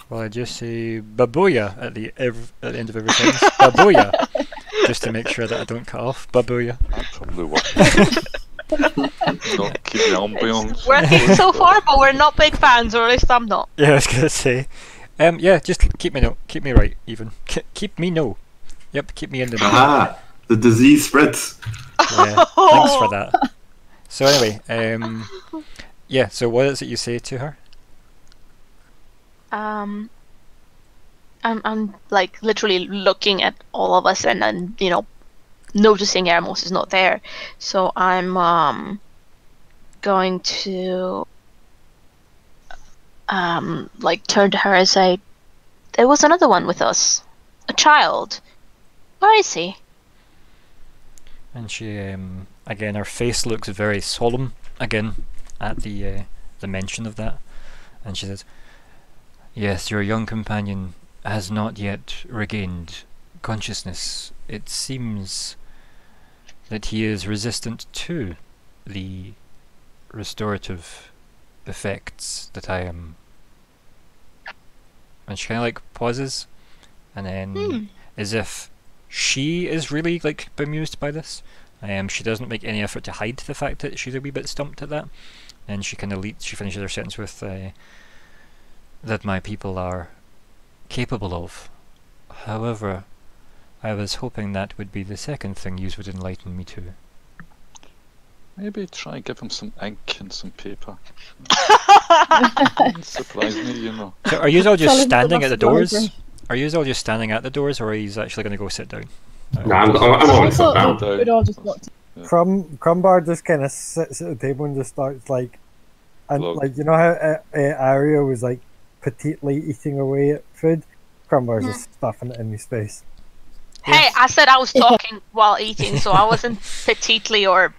Well, I just say babuya at the end of every sentence. Babuya! Just to make sure that I don't cut off. Babuya. That's probably working. Not keep the ambience. Working so far, but we're not big fans, or at least I'm not. Yeah, I was going to say. Yeah, just keep me right, even. Keep me no. Yep, keep me in the middle. Ah, the disease spreads. Yeah, thanks for that. So anyway, yeah, so what is it you say to her? I'm like literally looking at all of us and then, you know, noticing Eremos is not there. So I'm going to like turn to her and say, there was another one with us, a child. Where is he? And she again, her face looks very solemn again at the mention of that, and she says, yes, your young companion has not yet regained consciousness. It seems that he is resistant to the restorative effects that I am. And she kind of like pauses, and then as if she is really like bemused by this. She doesn't make any effort to hide the fact that she's a wee bit stumped at that. And she kind of finishes her sentence with that my people are capable of. However, I was hoping that would be the second thing you would enlighten me to. Maybe try and give him some ink and some paper. Surprise me, you know. So are you all just standing at the doors? Are you all just standing at the doors, or are you actually going to go sit down? No, I'm going to sit down. We'd all just walk. Yeah. Crumbar just kind of sits at the table and just starts like, and look, like, you know how Arya was like petitely eating away at food? Crumbar's just stuffing it in his face. Hey, yes. I said I was talking while eating, so I wasn't petitely or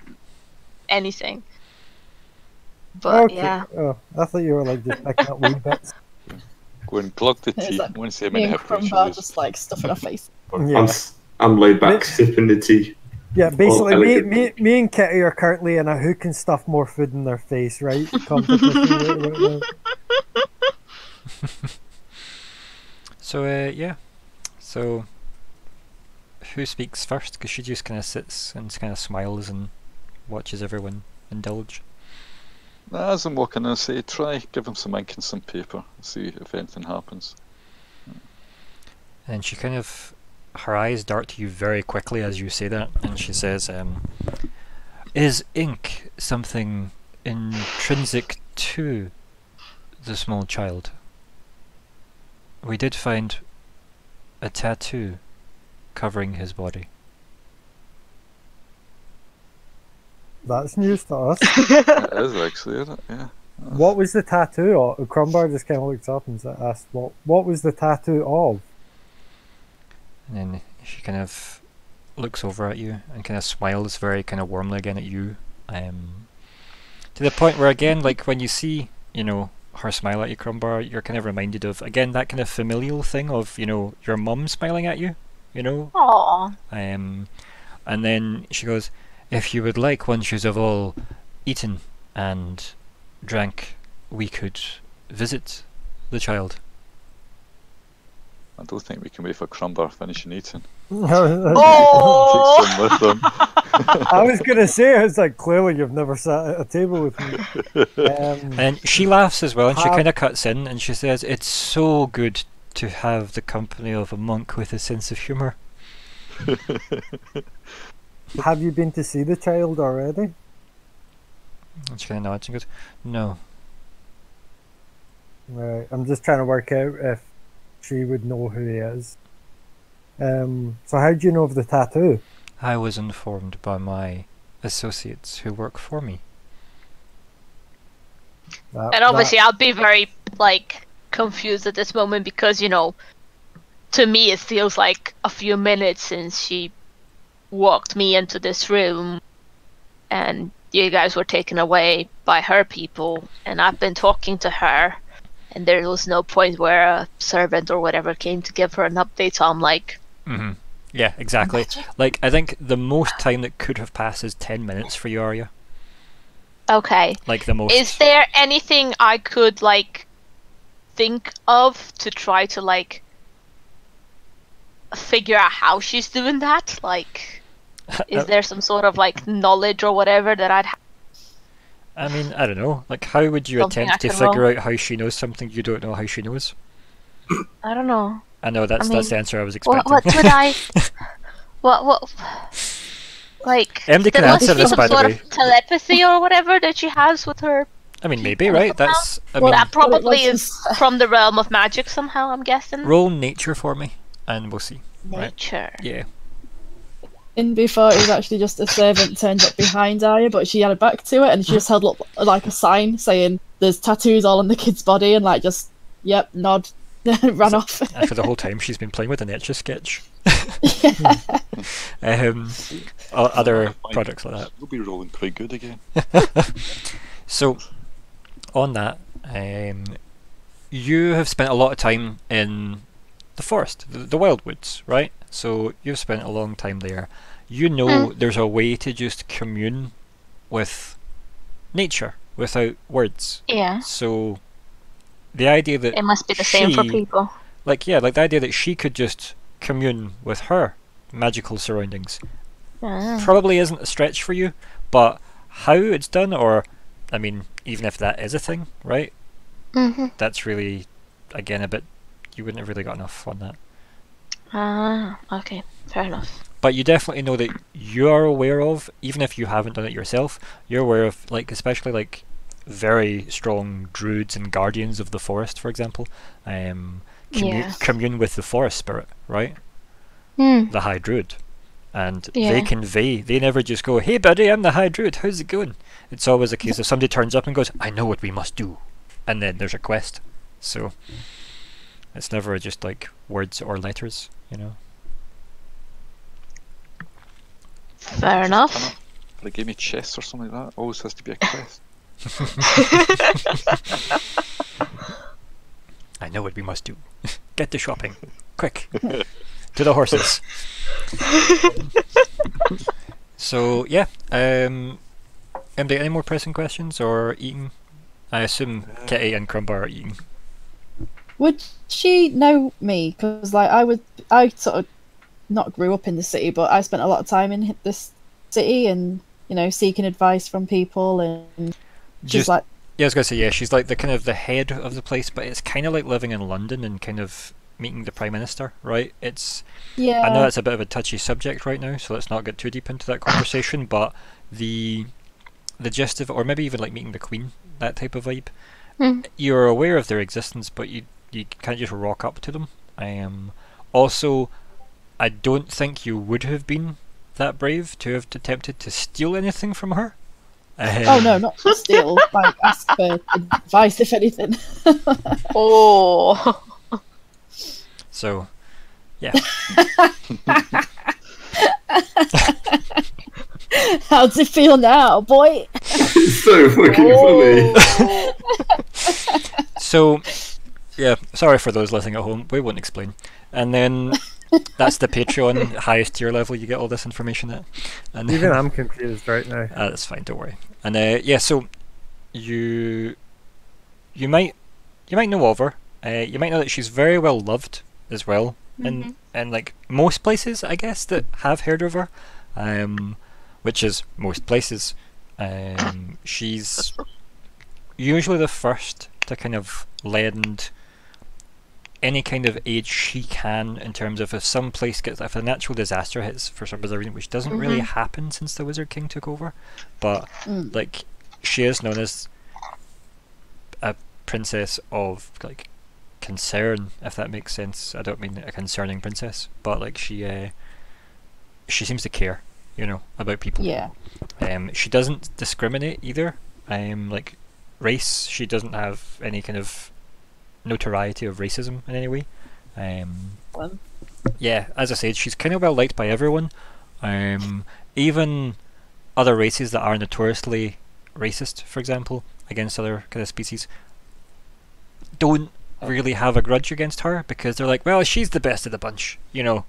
anything. But okay. Yeah. Oh, I thought you were like just picking up wee bits. Go and clog the tea. Like, when say me and Crumbar just like stuffing her face. Yeah. I'm laid back sipping the tea. Yeah, basically, me and Kitty are currently in a who can stuff more food in their face, right? So yeah, so who speaks first? Because she just kind of sits and kind of smiles and watches everyone indulge. As I'm walking in, I say, try give him some ink and some paper, see if anything happens. And she kind of, her eyes dart to you very quickly as you say that, and she says, is ink something intrinsic to the small child? We did find a tattoo covering his body. That's news to us. It is actually, isn't it? Yeah. What was the tattoo of? Crumbar just kind of looked up and asked, what was the tattoo of? And then she kind of looks over at you and kind of smiles very kind of warmly again at you, To the point where, again, like when you see, you know, her smile at you, Crumbar, you're kind of reminded of, again, that kind of familial thing of, you know, your mum smiling at you, you know? Aww. And then she goes, if you would like, once you have all eaten and drank, we could visit the child. I don't think we can wait for Crumbar finishing eating. Oh! Take some with them. I was going to say, it's like, clearly you've never sat at a table with me. And she laughs as well, and she kind of cuts in, and she says, it's so good to have the company of a monk with a sense of humour. Have you been to see the child already? And she kind of nods and goes, no. Right, I'm just trying to work out if she would know who he is. So how do you know of the tattoo? I was informed by my associates who work for me. And obviously I'll be very, like, confused at this moment because, you know, to me it feels like a few minutes since she walked me into this room and you guys were taken away by her people and I've been talking to her and there was no point where a servant or whatever came to give her an update, so I'm like... Mm-hmm. Yeah, exactly. Magic? Like, I think the most time that could have passed is 10 minutes for you, Arya. Okay. Like, the most... Is there anything I could, like, think of to try to, like, figure out how she's doing that? Like, is there some sort of, like, knowledge or whatever that I'd have? I mean, I don't know. Like, how would you attempt to figure out how she knows something you don't know how she knows? I don't know. I know that's the answer I was expecting. What would I? what? Like, MD can answer this, by the way. Telepathy or whatever that she has with her. I mean, maybe right. That's. Well, that probably is from the realm of magic somehow. I'm guessing. Roll nature for me, and we'll see. Nature. Right? Yeah. In before, it was actually just a servant turned up behind Arya, but she had her back to it, and she just held up like a sign saying, "There's tattoos all on the kid's body," and like just, yep, nod, ran off. And for the whole time, she's been playing with an etch-a sketch. Yeah. Other products like that. We'll be rolling pretty good again. So, on that, you have spent a lot of time in the forest, the wild woods, right? So you've spent a long time there. You know there's a way to just commune with nature without words. Yeah. So the idea that it must be the same for people. Like, yeah, like the idea that she could just commune with her magical surroundings probably isn't a stretch for you, but how it's done, or I mean, even if that is a thing, right? Mm-hmm. That's really, again, a bit. You wouldn't have really got enough on that. Ah, okay, fair enough. But you definitely know that you are aware of, even if you haven't done it yourself, you're aware of, like, especially, like, very strong druids and guardians of the forest, for example, commune with the forest spirit, right? The High Druid. And they convey, they never just go, hey buddy, I'm the High Druid, how's it going? It's always a case of somebody turns up and goes, I know what we must do. And then there's a quest. So... It's never just like words or letters, you know. Fair enough. They gave me chests or something like that. Always has to be a quest. I know what we must do. Get to shopping. Quick. To the horses. So, yeah. Are there any more pressing questions or eating? I assume Kitty and Crumbar are eating. Would she know me? Because like I sort of not grew up in the city, but I spent a lot of time in this city and, you know, seeking advice from people and just like... Yeah, I was going to say, yeah, she's like the kind of the head of the place, but it's kind of like living in London and kind of meeting the Prime Minister, right? It's... Yeah. I know that's a bit of a touchy subject right now, so let's not get too deep into that conversation, but the gist of it, or maybe even like meeting the Queen, that type of vibe. You're aware of their existence, but you can't just rock up to them. Also, I don't think you would have been that brave to have attempted to steal anything from her. Oh no, not to steal, like ask for advice if anything. Oh. So, yeah. How does it feel now, boy? It's so fucking funny. So, yeah, sorry for those listening at home. We won't explain. And then that's the Patreon highest tier level. You get all this information at. And even I'm confused right now. That's fine. Don't worry. And yeah, so you might know of her. You might know that she's very well loved as well, in like most places, I guess, that have heard of her, which is most places. She's usually the first to kind of lend any kind of aid she can, in terms of if some place gets, if a natural disaster hits for some bizarre reason, which doesn't really happen since the Wizard King took over, but like she is known as a princess of like concern, if that makes sense. I don't mean a concerning princess, but like she seems to care, you know, about people. Yeah. She doesn't discriminate either. Like race, she doesn't have any kind of notoriety of racism in any way. Yeah, as I said, she's kind of well liked by everyone, even other races that are notoriously racist, for example, against other kind of species, don't really have a grudge against her because they're like, well, she's the best of the bunch, you know,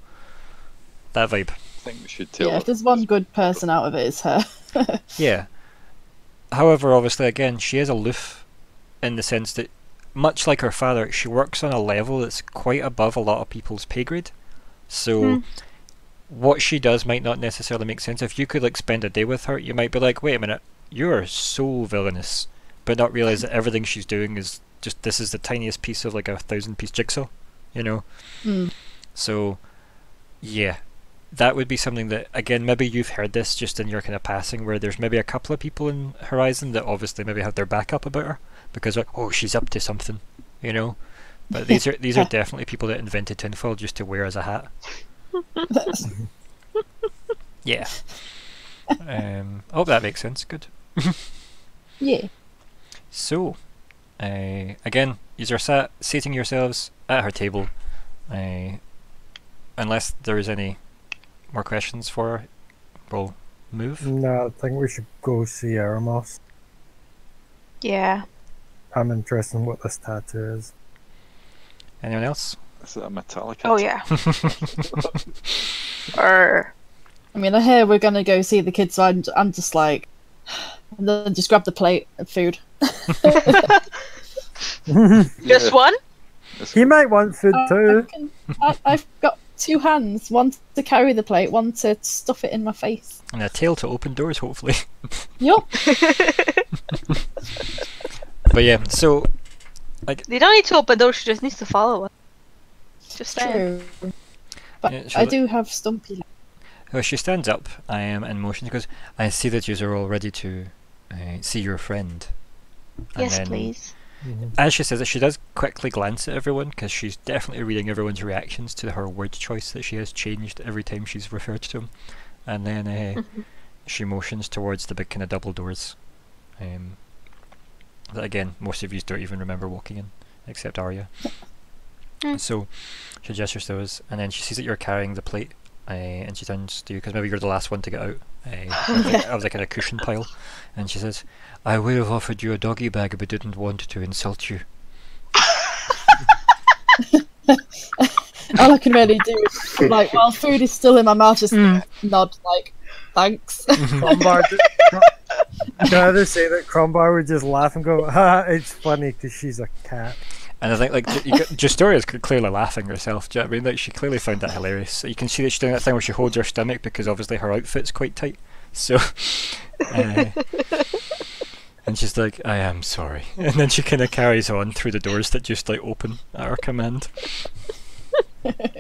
that vibe. I think we should tell. Yeah, if there's one good person out of it, it's her. Yeah. However, obviously, again, she is aloof in the sense that, much like her father, she works on a level that's quite above a lot of people's pay grade. So what she does might not necessarily make sense. If you could like spend a day with her, you might be like, wait a minute, you're so villainous, but not realise that everything she's doing is just, this is the tiniest piece of like a 1,000-piece jigsaw, you know? So, yeah. That would be something that, again, maybe you've heard this just in your kind of passing, where there's maybe a couple of people in Horizon that obviously maybe have their back up about her because like, oh, she's up to something, you know. But these are definitely people that invented tinfoil just to wear as a hat. Yeah. I hope that makes sense. Good. Yeah. So, again, you're seating yourselves at her table, unless there is any more questions for her, we'll move. No, I think we should go see Eremos. Yeah. I'm interested in what this tattoo is. Anyone else? Is it a metallic tattoo? Oh yeah. I mean, I hear we're gonna go see the kids, so I'm just like, and then just grab the plate of food. Just one? He might want food too. I've got 2 hands, one to carry the plate, one to stuff it in my face. And a tail to open doors, hopefully. Yup. But yeah, so like, they don't need to open doors, she just needs to follow us. Just true. But yeah, I do have stumpy legs. Well, she stands up and motions, goes, I see that you are all ready to see your friend. Yes, then, please. As she says it, she does quickly glance at everyone because she's definitely reading everyone's reactions to her word choice that she has changed every time she's referred to him. And then she motions towards the big kind of double doors. That again, most of you don't even remember walking in, except Arya. So she gestures those, and then she sees that you're carrying the plate, and she turns to you because maybe you're the last one to get out of the kind of cushion pile, and she says, I would have offered you a doggy bag but didn't want to insult you. All I can really do is, like, while food is still in my mouth, just nod, like, thanks. Can I just say that Crumbar would just laugh and go, ha, it's funny because she's a cat. And I think, like, Justoria is clearly laughing herself, do you know what I mean? Like, she clearly found that hilarious. You can see that she's doing that thing where she holds her stomach because obviously her outfit's quite tight. So, and she's like, I am sorry. And then she kind of carries on through the doors that just, like, open at her command.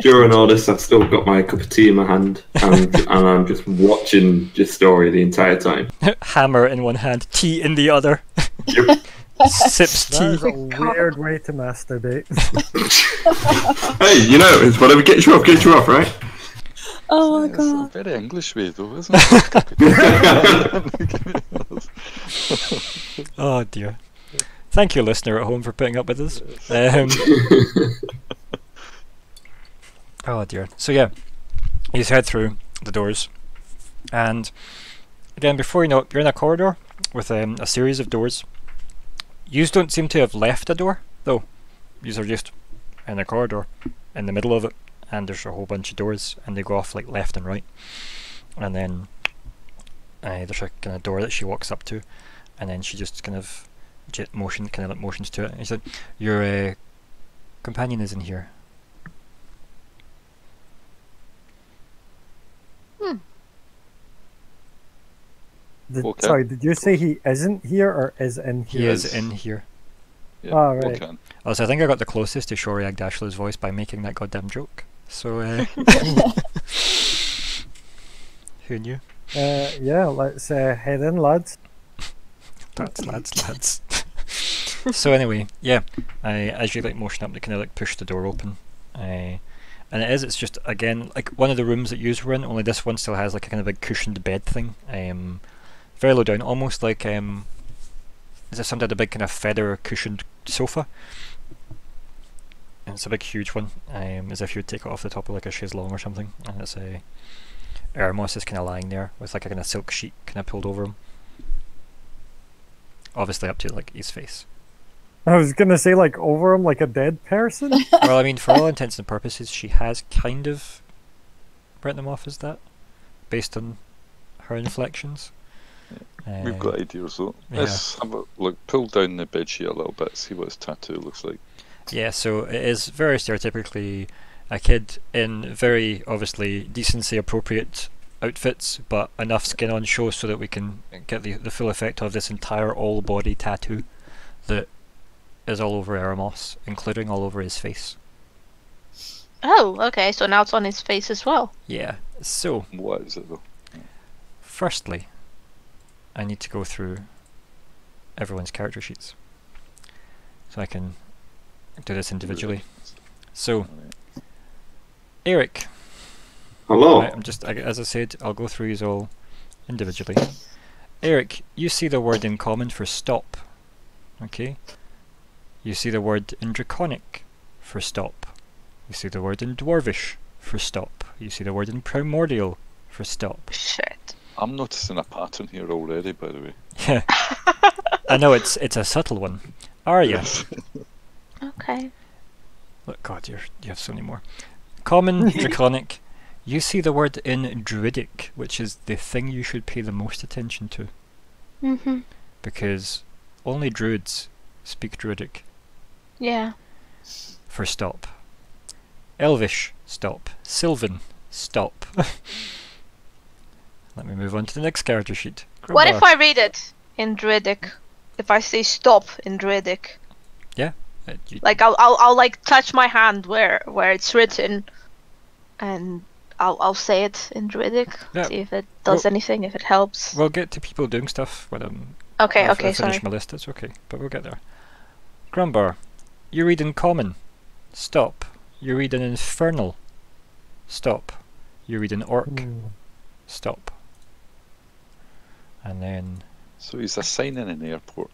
During all this, I've still got my cup of tea in my hand, and I'm just watching Justoria the entire time. Hammer in one hand, tea in the other. Yep. Sips tea. That's a weird way to masturbate. Hey, you know, it's whatever gets you off, right? Oh my god. It's a very English way though, isn't it? Oh dear. Thank you, listener at home, for putting up with us. Oh dear. So yeah, he's head through the doors, and Again, before you know it, you're in a corridor with a series of doors. Yous don't seem to have left a door, though. Yous are just in a corridor in the middle of it, and there's a whole bunch of doors, and they go off like left and right. And then there's a kind of door that she walks up to, and then she just kind of motions to it. And she said, "Your companion is in here." Okay. Sorry, did you say he isn't here or is in here? He is in here. Yeah. Oh, right. Okay. Also, I think I got the closest to Shohreh Aghdashloo's voice by making that goddamn joke. So, who knew? Yeah, let's head in, lads. lads. So anyway, yeah, as you like motion up, they kind of like push the door open. And it's just, again, like one of the rooms that yous were in, only this one still has like a kind of big cushioned bed thing. Very low down, almost like, as if somebody had a big kind of feather cushioned sofa. And it's a big huge one, as if you would take it off the top of like a chaise longue or something. And it's a... Eremos is kind of lying there with like a kind of silk sheet kind of pulled over him. Obviously up to like his face. I was gonna say like over him like a dead person? Well, I mean, for all intents and purposes, she has kind of written him off as that, based on her inflections. Yeah. We've got ideas though. Yeah. Let's have a look, pull down the bed sheet a little bit, see what his tattoo looks like. Yeah, so it is very stereotypically a kid in very obviously decency appropriate outfits, but enough skin on show so that we can get the full effect of this entire all body tattoo that is all over Eremos, including all over his face. Oh, okay, so now it's on his face as well. Yeah, so... What is it though? Firstly, I need to go through everyone's character sheets. So I can do this individually. So, Eric. Hello. I'm just, as I said, I'll go through these all individually. Eric, you see the word in common for stop. Okay? You see the word in Draconic for stop. You see the word in Dwarvish for stop. You see the word in Primordial for stop. Shit. I'm noticing a pattern here already, by the way. Yeah. I know, it's a subtle one. Arya. Okay. Look, God, you have so many more. Common, Draconic. You see the word in Druidic, which is the thing you should pay the most attention to. Mm-hmm. Because only Druids speak Druidic. Yeah. For stop. Elvish, stop. Sylvan, stop. Let me move on to the next character sheet. Crumbar. What if I read it in Druidic? If I say stop in Druidic? Yeah. Like I'll like touch my hand where it's written, and I'll say it in Druidic. Yeah. See if it does anything. If it helps. We'll get to people doing stuff when I'm. Okay. Okay. Sorry. I finish my list. It's okay, but we'll get there. Crumbar, you read in common. Stop. You read in infernal. Stop. You read in orc. Mm. Stop. And then... So he's a sign in an airport.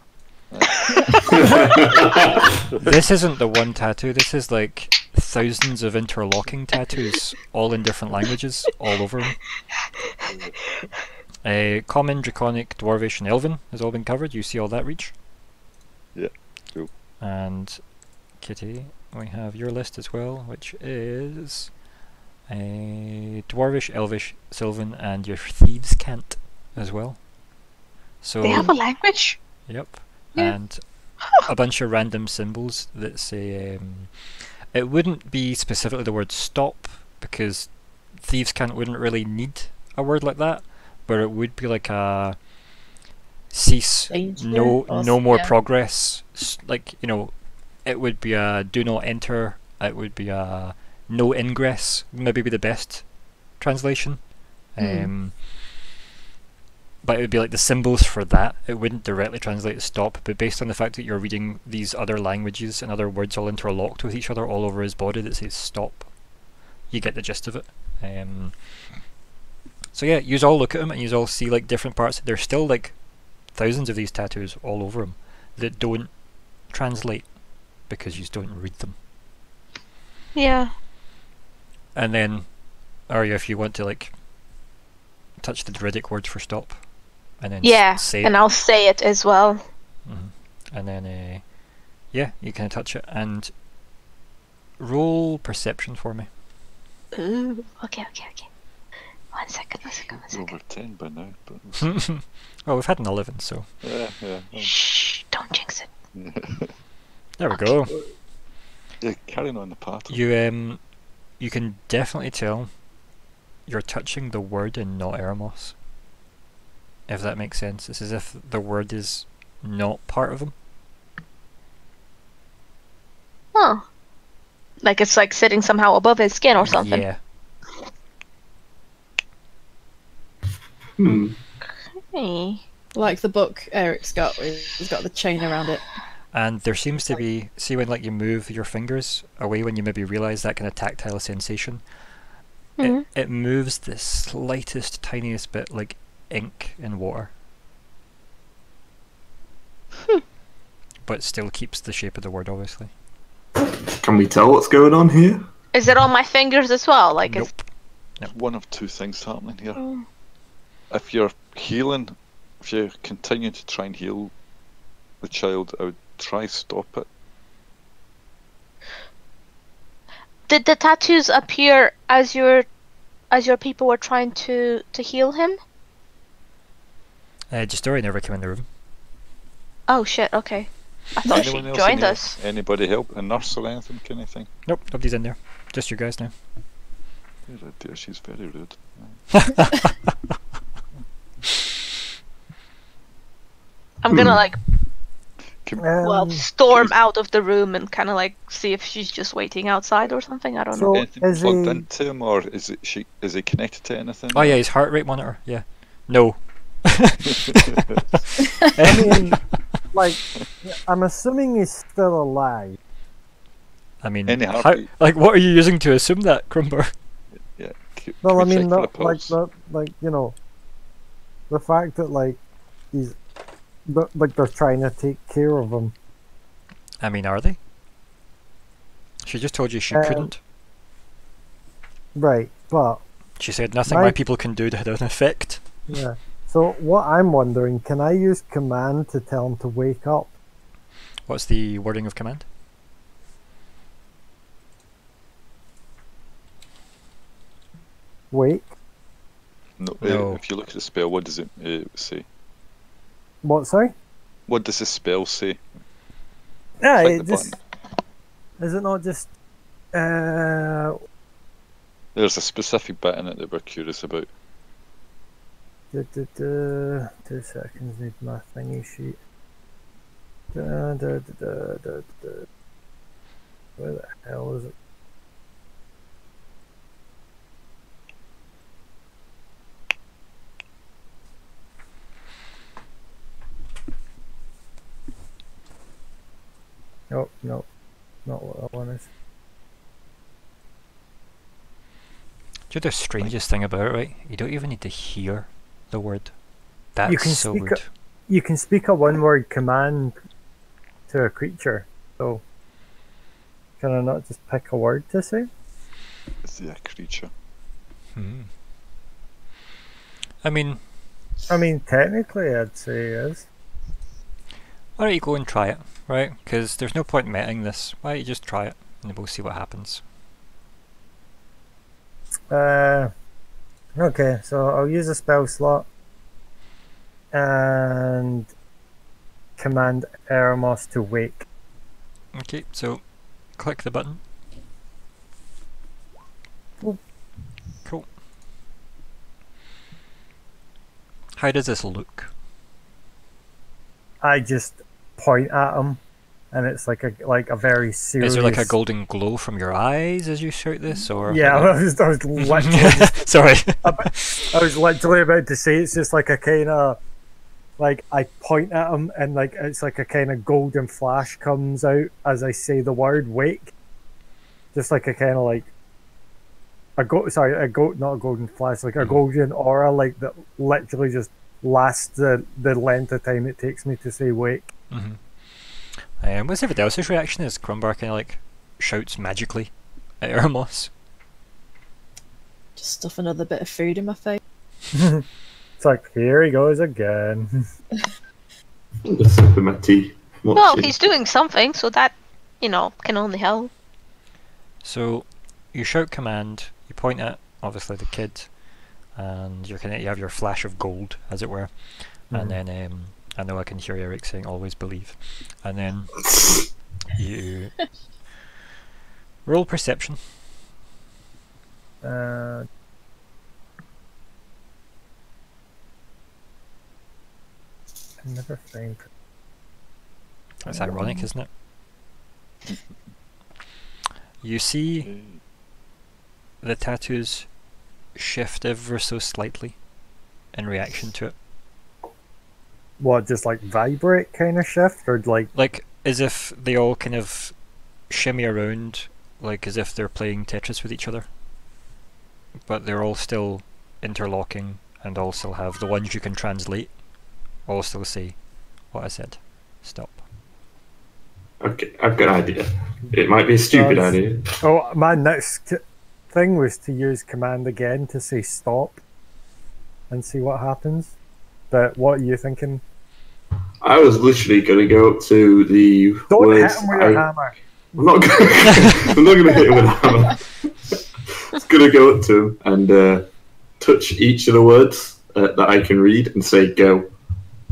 This isn't the one tattoo, this is like thousands of interlocking tattoos, all in different languages, all over him. Common, Draconic, Dwarvish and Elven has all been covered, you see all that, Reach? Yeah, cool. And Kitty, we have your list as well, which is... Dwarvish, Elvish, Sylvan, and your thieves cant as well. So they have a language. Yep, yeah. And a bunch of random symbols that say it wouldn't be specifically the word stop because thieves cant wouldn't really need a word like that, but it would be like a cease, no more progress. Like, you know, it would be a do not enter. It would be a no ingress, maybe be the best translation. But it would be like the symbols for that. It wouldn't directly translate to stop, but based on the fact that you're reading these other languages and other words all interlocked with each other all over his body that says stop, you get the gist of it. So yeah, you all look at him and you all see like different parts. There's still like thousands of these tattoos all over him that don't translate because you just don't read them. Yeah. And then, Arya, if you want to like touch the Druidic words for stop. and then say and it. I'll say it as well. Mm-hmm. And then yeah, you can touch it and roll perception for me. Ooh, okay. One second. Over 10 by now. But... well, we've had an 11, so. Yeah. Shh! Don't jinx it. there we go. Yeah, carrying on the pattern. You can definitely tell you're touching the word and not Eremos. If that makes sense, it's as if the word is not part of them. Huh. Like it's like sitting somehow above his skin or something. Yeah. Hmm. Okay. Like the book Eric's got, it's got the chain around it. And there seems to be, see when like you move your fingers away when you maybe realise that kind of tactile sensation, it moves the slightest, tiniest bit like ink in water. But still keeps the shape of the word, obviously. Can we tell what's going on here? Is it on my fingers as well? Like nope. One of two things happening here. Oh. If you're healing, if you continue to try and heal the child, I would try stop it. Did the tattoos appear as your people were trying to heal him? Justoria never came in the room. Oh shit! Okay, I thought she joined us. Anybody help? A nurse or anything? Kind of thing? Nope, nobody's in there. Just you guys now. Dear, dear, she's very rude. I'm gonna like storm out of the room and kind of like see if she's just waiting outside or something. I don't know. Is plugged into him, or is it she? Is he connected to anything? Oh yeah, his heart rate monitor. Yeah. No. I mean, like, I'm assuming he's still alive. I mean, how, like, what are you using to assume that, Crumbar? Yeah. Well, I mean, like you know, the fact that like he's. But, like, they're trying to take care of him. I mean, are they? She just told you she couldn't. Right, but... She said nothing my people can do to have an effect. Yeah, so what I'm wondering, can I use command to tell him to wake up? What's the wording of command? Wake? No. If you look at the spell, what does it say? What, sorry? What does the spell say? Yeah, it just... Is it not just... There's a specific bit in it that we're curious about. 2 seconds, need my thingy sheet. Where the hell is it? Nope, nope, not what I wanted. Do you know the strangest thing about it, right? You don't even need to hear the word. That's so weird. You can speak a one-word command to a creature, so can I not just pick a word to say? It's a creature. Hmm. I mean, technically, I'd say it is. Why don't you go and try it, right? Because there's no point metting this. Why don't you just try it and we'll see what happens. Okay, so I'll use a spell slot and command Eremos to wake. Okay, so click the button. Cool. How does this look? I just point at him, and it's like a very serious. Is there like a golden glow from your eyes as you shout this, or? Yeah, I was literally. Sorry, I was literally about to say it's just like a kind of, like I point at him, and like it's like a kind of golden flash comes out as I say the word "wake," just like a kind of like not a golden flash, like a golden aura, like that literally just lasts the length of time it takes me to say wake. Mm-hmm. What's everybody else's reaction? Is Crumbar kind of like shouts magically at Eremos? Just stuff another bit of food in my face. It's like, here he goes again. Let's open my tea. Well, he's doing something, so that, you know, can only help. So, you shout command, you point at, obviously, the kid, and you can, you have your flash of gold, as it were, and then I know I can hear Eric saying, always believe, and then you roll perception. I never framed. That's ironic, isn't it? You see the tattoos shift ever so slightly in reaction to it. What, just like vibrate kind of shift, or like as if they all kind of shimmy around, like as if they're playing Tetris with each other, but they're all still interlocking, and all still have the ones you can translate. All still say what I said. Stop. Okay, I've got an idea. It might be a stupid idea. Oh, my next thing was to use command again to say stop and see what happens. But what are you thinking? I was literally going to go up to the... Don't hit him with a hammer. I'm not going to hit him with a hammer. I was going to go up to him and touch each of the words that I can read and say go.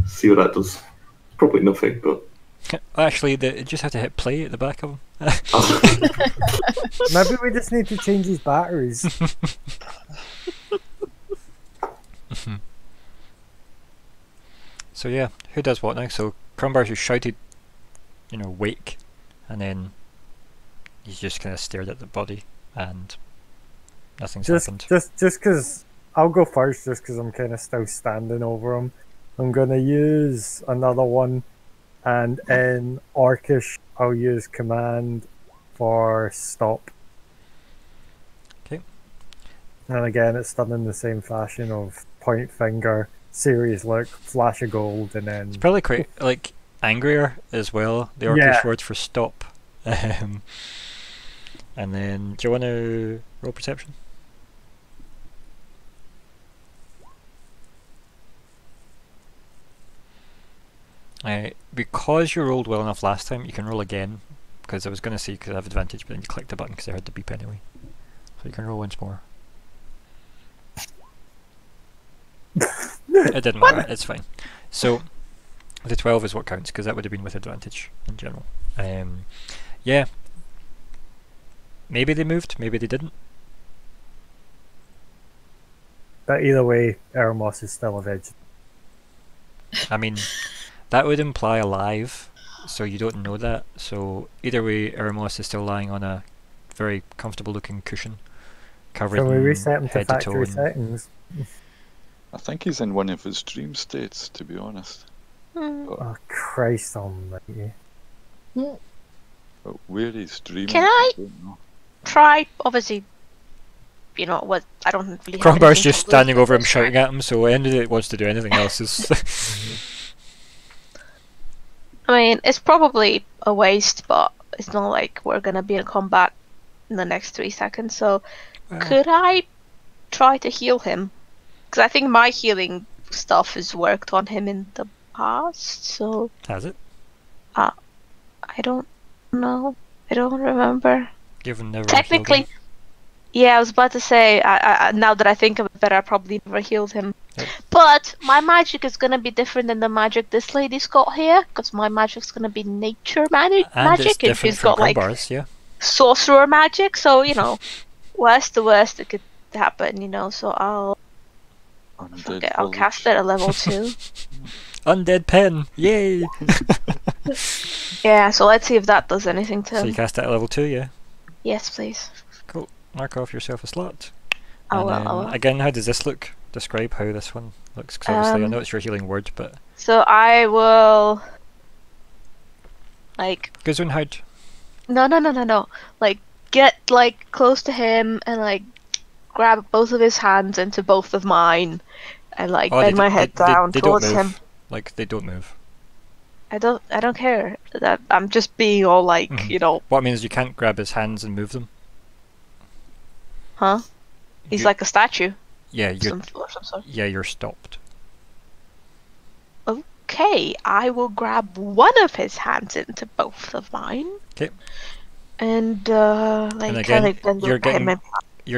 See what that does. Probably nothing, but... Actually, you just have to hit play at the back of him. Maybe we just need to change his batteries. So yeah, who does what now? So Crumbar just shouted, you know, wake, and then he's just kind of stared at the body, and nothing's happened. Just because I'll go first, just because I'm kind of still standing over him. I'm gonna use another one. And in Orcish, I'll use command for stop. Okay. And again, it's done in the same fashion of point finger, serious look, flash of gold, and then... It's probably quite, like, angrier as well, the Orcish word for stop. And then, do you want to roll perception? Because you rolled well enough last time, you can roll again, because I was going to say you could have advantage, but then you clicked the button because I heard the beep anyway. So you can roll once more. It didn't matter, it's fine. So the 12 is what counts, because that would have been with advantage in general. Yeah, maybe they moved, maybe they didn't. But either way, Eremos is still a veg. I mean... That would imply alive, so you don't know that. So either way, Eremos is still lying on a very comfortable-looking cushion, covered in head to toe. I think he's in one of his dream states, to be honest. Oh Christ Almighty! But where he's dreaming? Can I try? Obviously, you know what? I don't really. Crumbar's just standing over him, shouting at him. So anybody that wants to do anything else is. I mean, it's probably a waste, but it's not like we're gonna be in combat in the next 3 seconds, so could I try to heal him? Because I think my healing stuff has worked on him in the past, so... Has it? I don't know. I don't remember. You've never technically, healed him. Yeah, I was about to say, I, now that I think of it better, I probably never healed him. Yep. But my magic is going to be different than the magic this lady's got here, because my magic's going to be nature magic, and she's got like sorcerer magic, so you know, worst to worst that could happen, you know, so I'll cast it at level 2. Undead pen, yay! Yeah, so let's see if that does anything to him. So you cast it at level 2, yeah? Yes, please. Cool. Mark off yourself a slot. I will, Again, how does this look? Describe how this one looks, because obviously I know it's your healing word, but... So I will... Like... Gesundheit. No. Like, get, like, close to him and, like, grab both of his hands into both of mine and, like, bend my head down towards him. Like, they don't move. I don't care. That I'm just being all, like, you know... What I mean is you can't grab his hands and move them. Huh? He's like a statue. Yeah, you're stopped. Okay, I will grab one of his hands into both of mine. Okay. And you're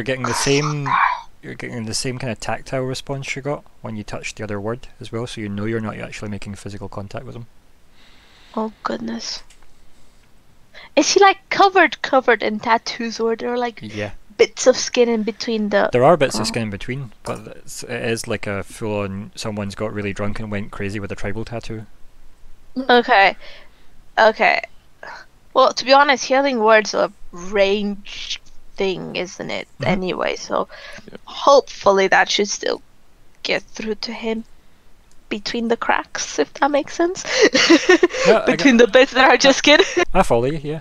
getting the same kind of tactile response you got when you touched the other word as well, so you know you're not actually making physical contact with him. Oh goodness. Is he like covered in tattoos, or there are like bits of skin in between the... There are bits of skin in between, but it is like a full-on someone's got really drunk and went crazy with a tribal tattoo. Okay. Okay. Well, to be honest, healing word's a range thing, isn't it? Mm-hmm. Anyway, so hopefully that should still get through to him. Between the cracks, if that makes sense. No, between the bits that are just kidding. I follow you, yeah.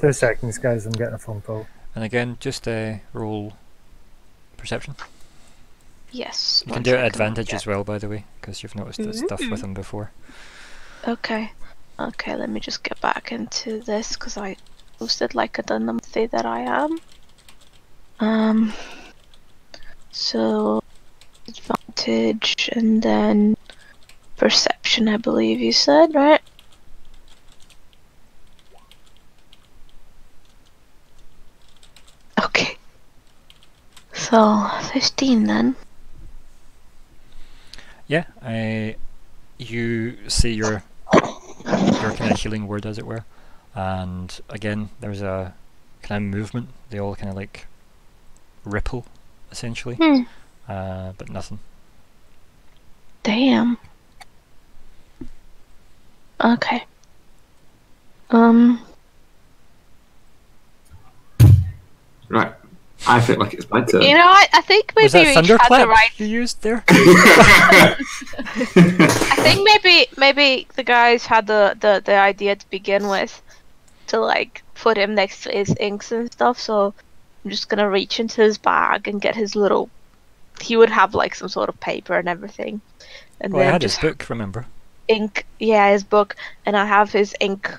2 seconds, guys, I'm getting a phone call. And again, just roll perception. Yes. You can do it at advantage as well, by the way, because you've noticed this stuff with him before. Okay. Okay, let me just get back into this, because I boosted like a dumbthing that I am. So... advantage and then perception, I believe you said, right? Okay. So 15 then. Yeah, you see your kind of healing word, as it were, and again there's a kind of movement. They all kind of like ripple, essentially. Hmm. But nothing. Damn. Okay. Right. I feel like it's my turn. You know, I think maybe we had the right... you used there? I think maybe the guys had the idea to begin with, to like put him next to his inks and stuff. So I'm just gonna reach into his bag and get his little... He would have like some sort of paper and everything. And well, I had his book, remember? Ink, yeah, his book, and I have his ink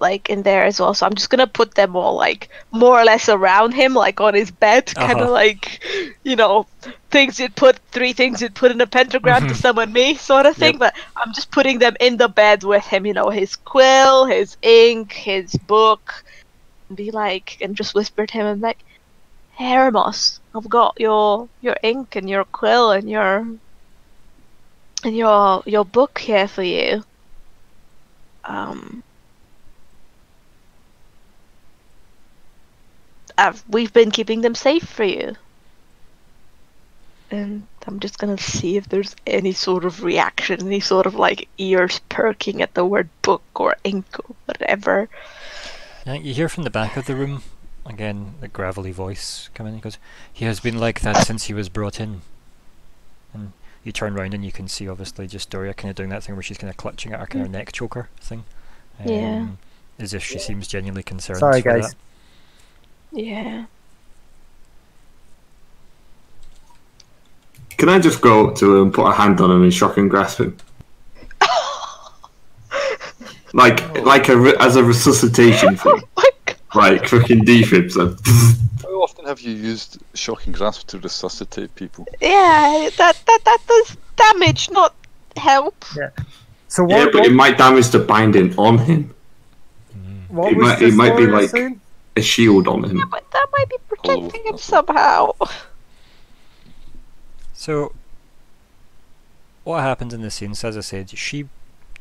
like in there as well. So I'm just gonna put them all like more or less around him, like on his bed, kind of like, you know, three things you'd put in a pentagram to summon me, sort of thing. But I'm just putting them in the bed with him, you know, his quill, his ink, his book, and be like, and just whisper to him and like, Eremos, I've got your ink and your quill and your book here for you. We've been keeping them safe for you. And I'm just gonna see if there's any sort of reaction, any sort of like ears perking at the word book or ink or whatever. I think you hear from the back of the room. Again, the gravelly voice coming in. He goes, "He has been like that since he was brought in." And you turn round and you can see, obviously, Justoria kind of doing that thing where she's kind of clutching at her kind of neck choker thing. Yeah. As if she seems genuinely concerned. Sorry, guys. That. Yeah. Can I just go up to him, put a hand on him, and shock and grasp him? As a resuscitation thing. Like fucking defibs. How often have you used shocking grasp to resuscitate people? Yeah, that does damage, not help. Yeah. So what? Yeah, but it might damage the binding on him. What it might be like a shield on him. Yeah, but that might be protecting him somehow. So what happens in this scene? So as I said,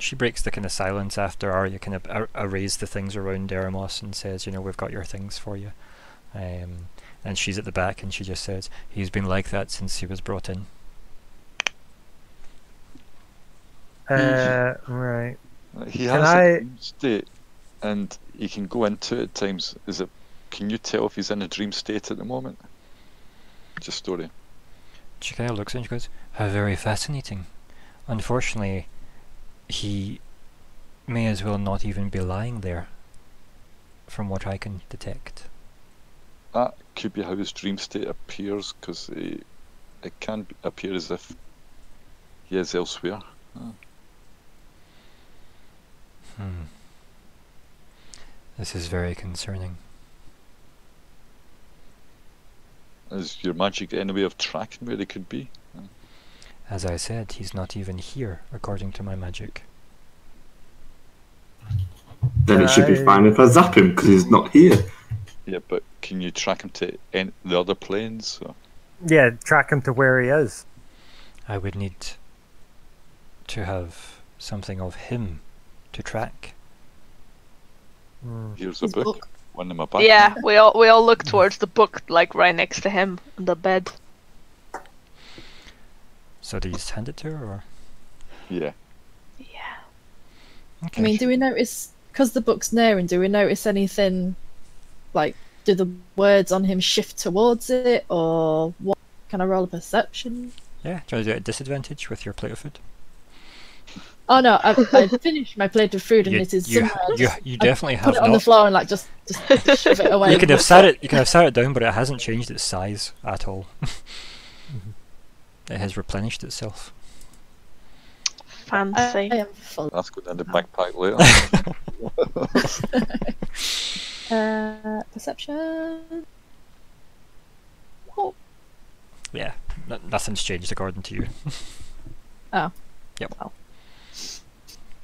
she breaks the kind of silence after Arya kind of arrays the things around Eremos and says, you know, we've got your things for you. And she's at the back and she just says, he's been like that since he was brought in. Right. He has a dream state and he can go into it at times. Can you tell if he's in a dream state at the moment? Justoria. She kind of looks and she goes, how very fascinating. Unfortunately, he may as well not even be lying there, from what I can detect. That could be how his dream state appears, because it can appear as if he is elsewhere. This is very concerning. Is your magic any way of tracking where they could be? As I said, he's not even here, according to my magic. Then it should be fine if I zap him, because he's not here. Yeah, but can you track him to any, the other planes? Or? Yeah, track him to where he is. I would need to have something of him to track. Here's a book. One in my back. Yeah, we all look towards the book, like right next to him on the bed. So do you just hand it to her, or? Yeah. Yeah. Okay. I mean, do we notice, because the book's near him, do we notice anything, like, do the words on him shift towards it, or what? Can I roll a perception? Yeah, try to do it at disadvantage with your plate of food. Oh no, I finished my plate of food and it is somewhere. You definitely have put it on the floor and like just shove it away. You could have sat it down, but it hasn't changed its size at all. It has replenished itself. Fancy. I am full. That's good. In the backpack later. Perception. Oh. Yeah, nothing's changed according to you. Oh. Yep. Well.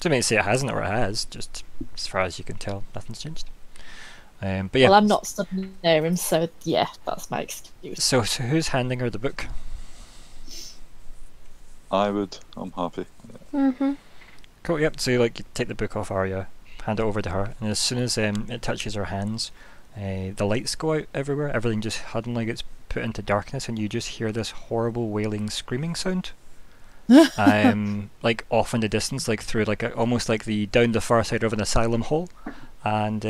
I mean, say it hasn't or it has, just as far as you can tell, nothing's changed. But yeah. Well, I'm not stood near him, so yeah, that's my excuse. So who's handing her the book? I would. I'm happy. Mhm. Cool. Yep. So you take the book off Arya, hand it over to her, and as soon as it touches her hands, the lights go out everywhere. Everything just suddenly gets put into darkness, and you just hear this horrible wailing, screaming sound. Like off in the distance, like through like almost like the down the far side of an asylum hall, and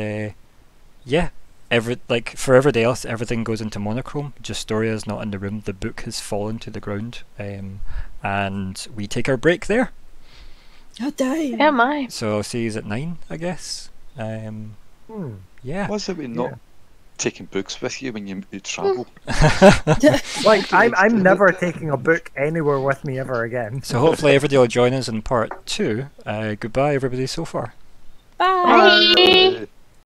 yeah, for everybody else, everything goes into monochrome. Justoria is not in the room. The book has fallen to the ground, and we take our break there. Oh damn! Am I? So see, he's at 9, I guess. Yeah. Why are we not taking books with you when you travel? Like I'm never taking a book anywhere with me ever again. So hopefully everybody will join us in part 2. Goodbye everybody so far. Bye. Bye.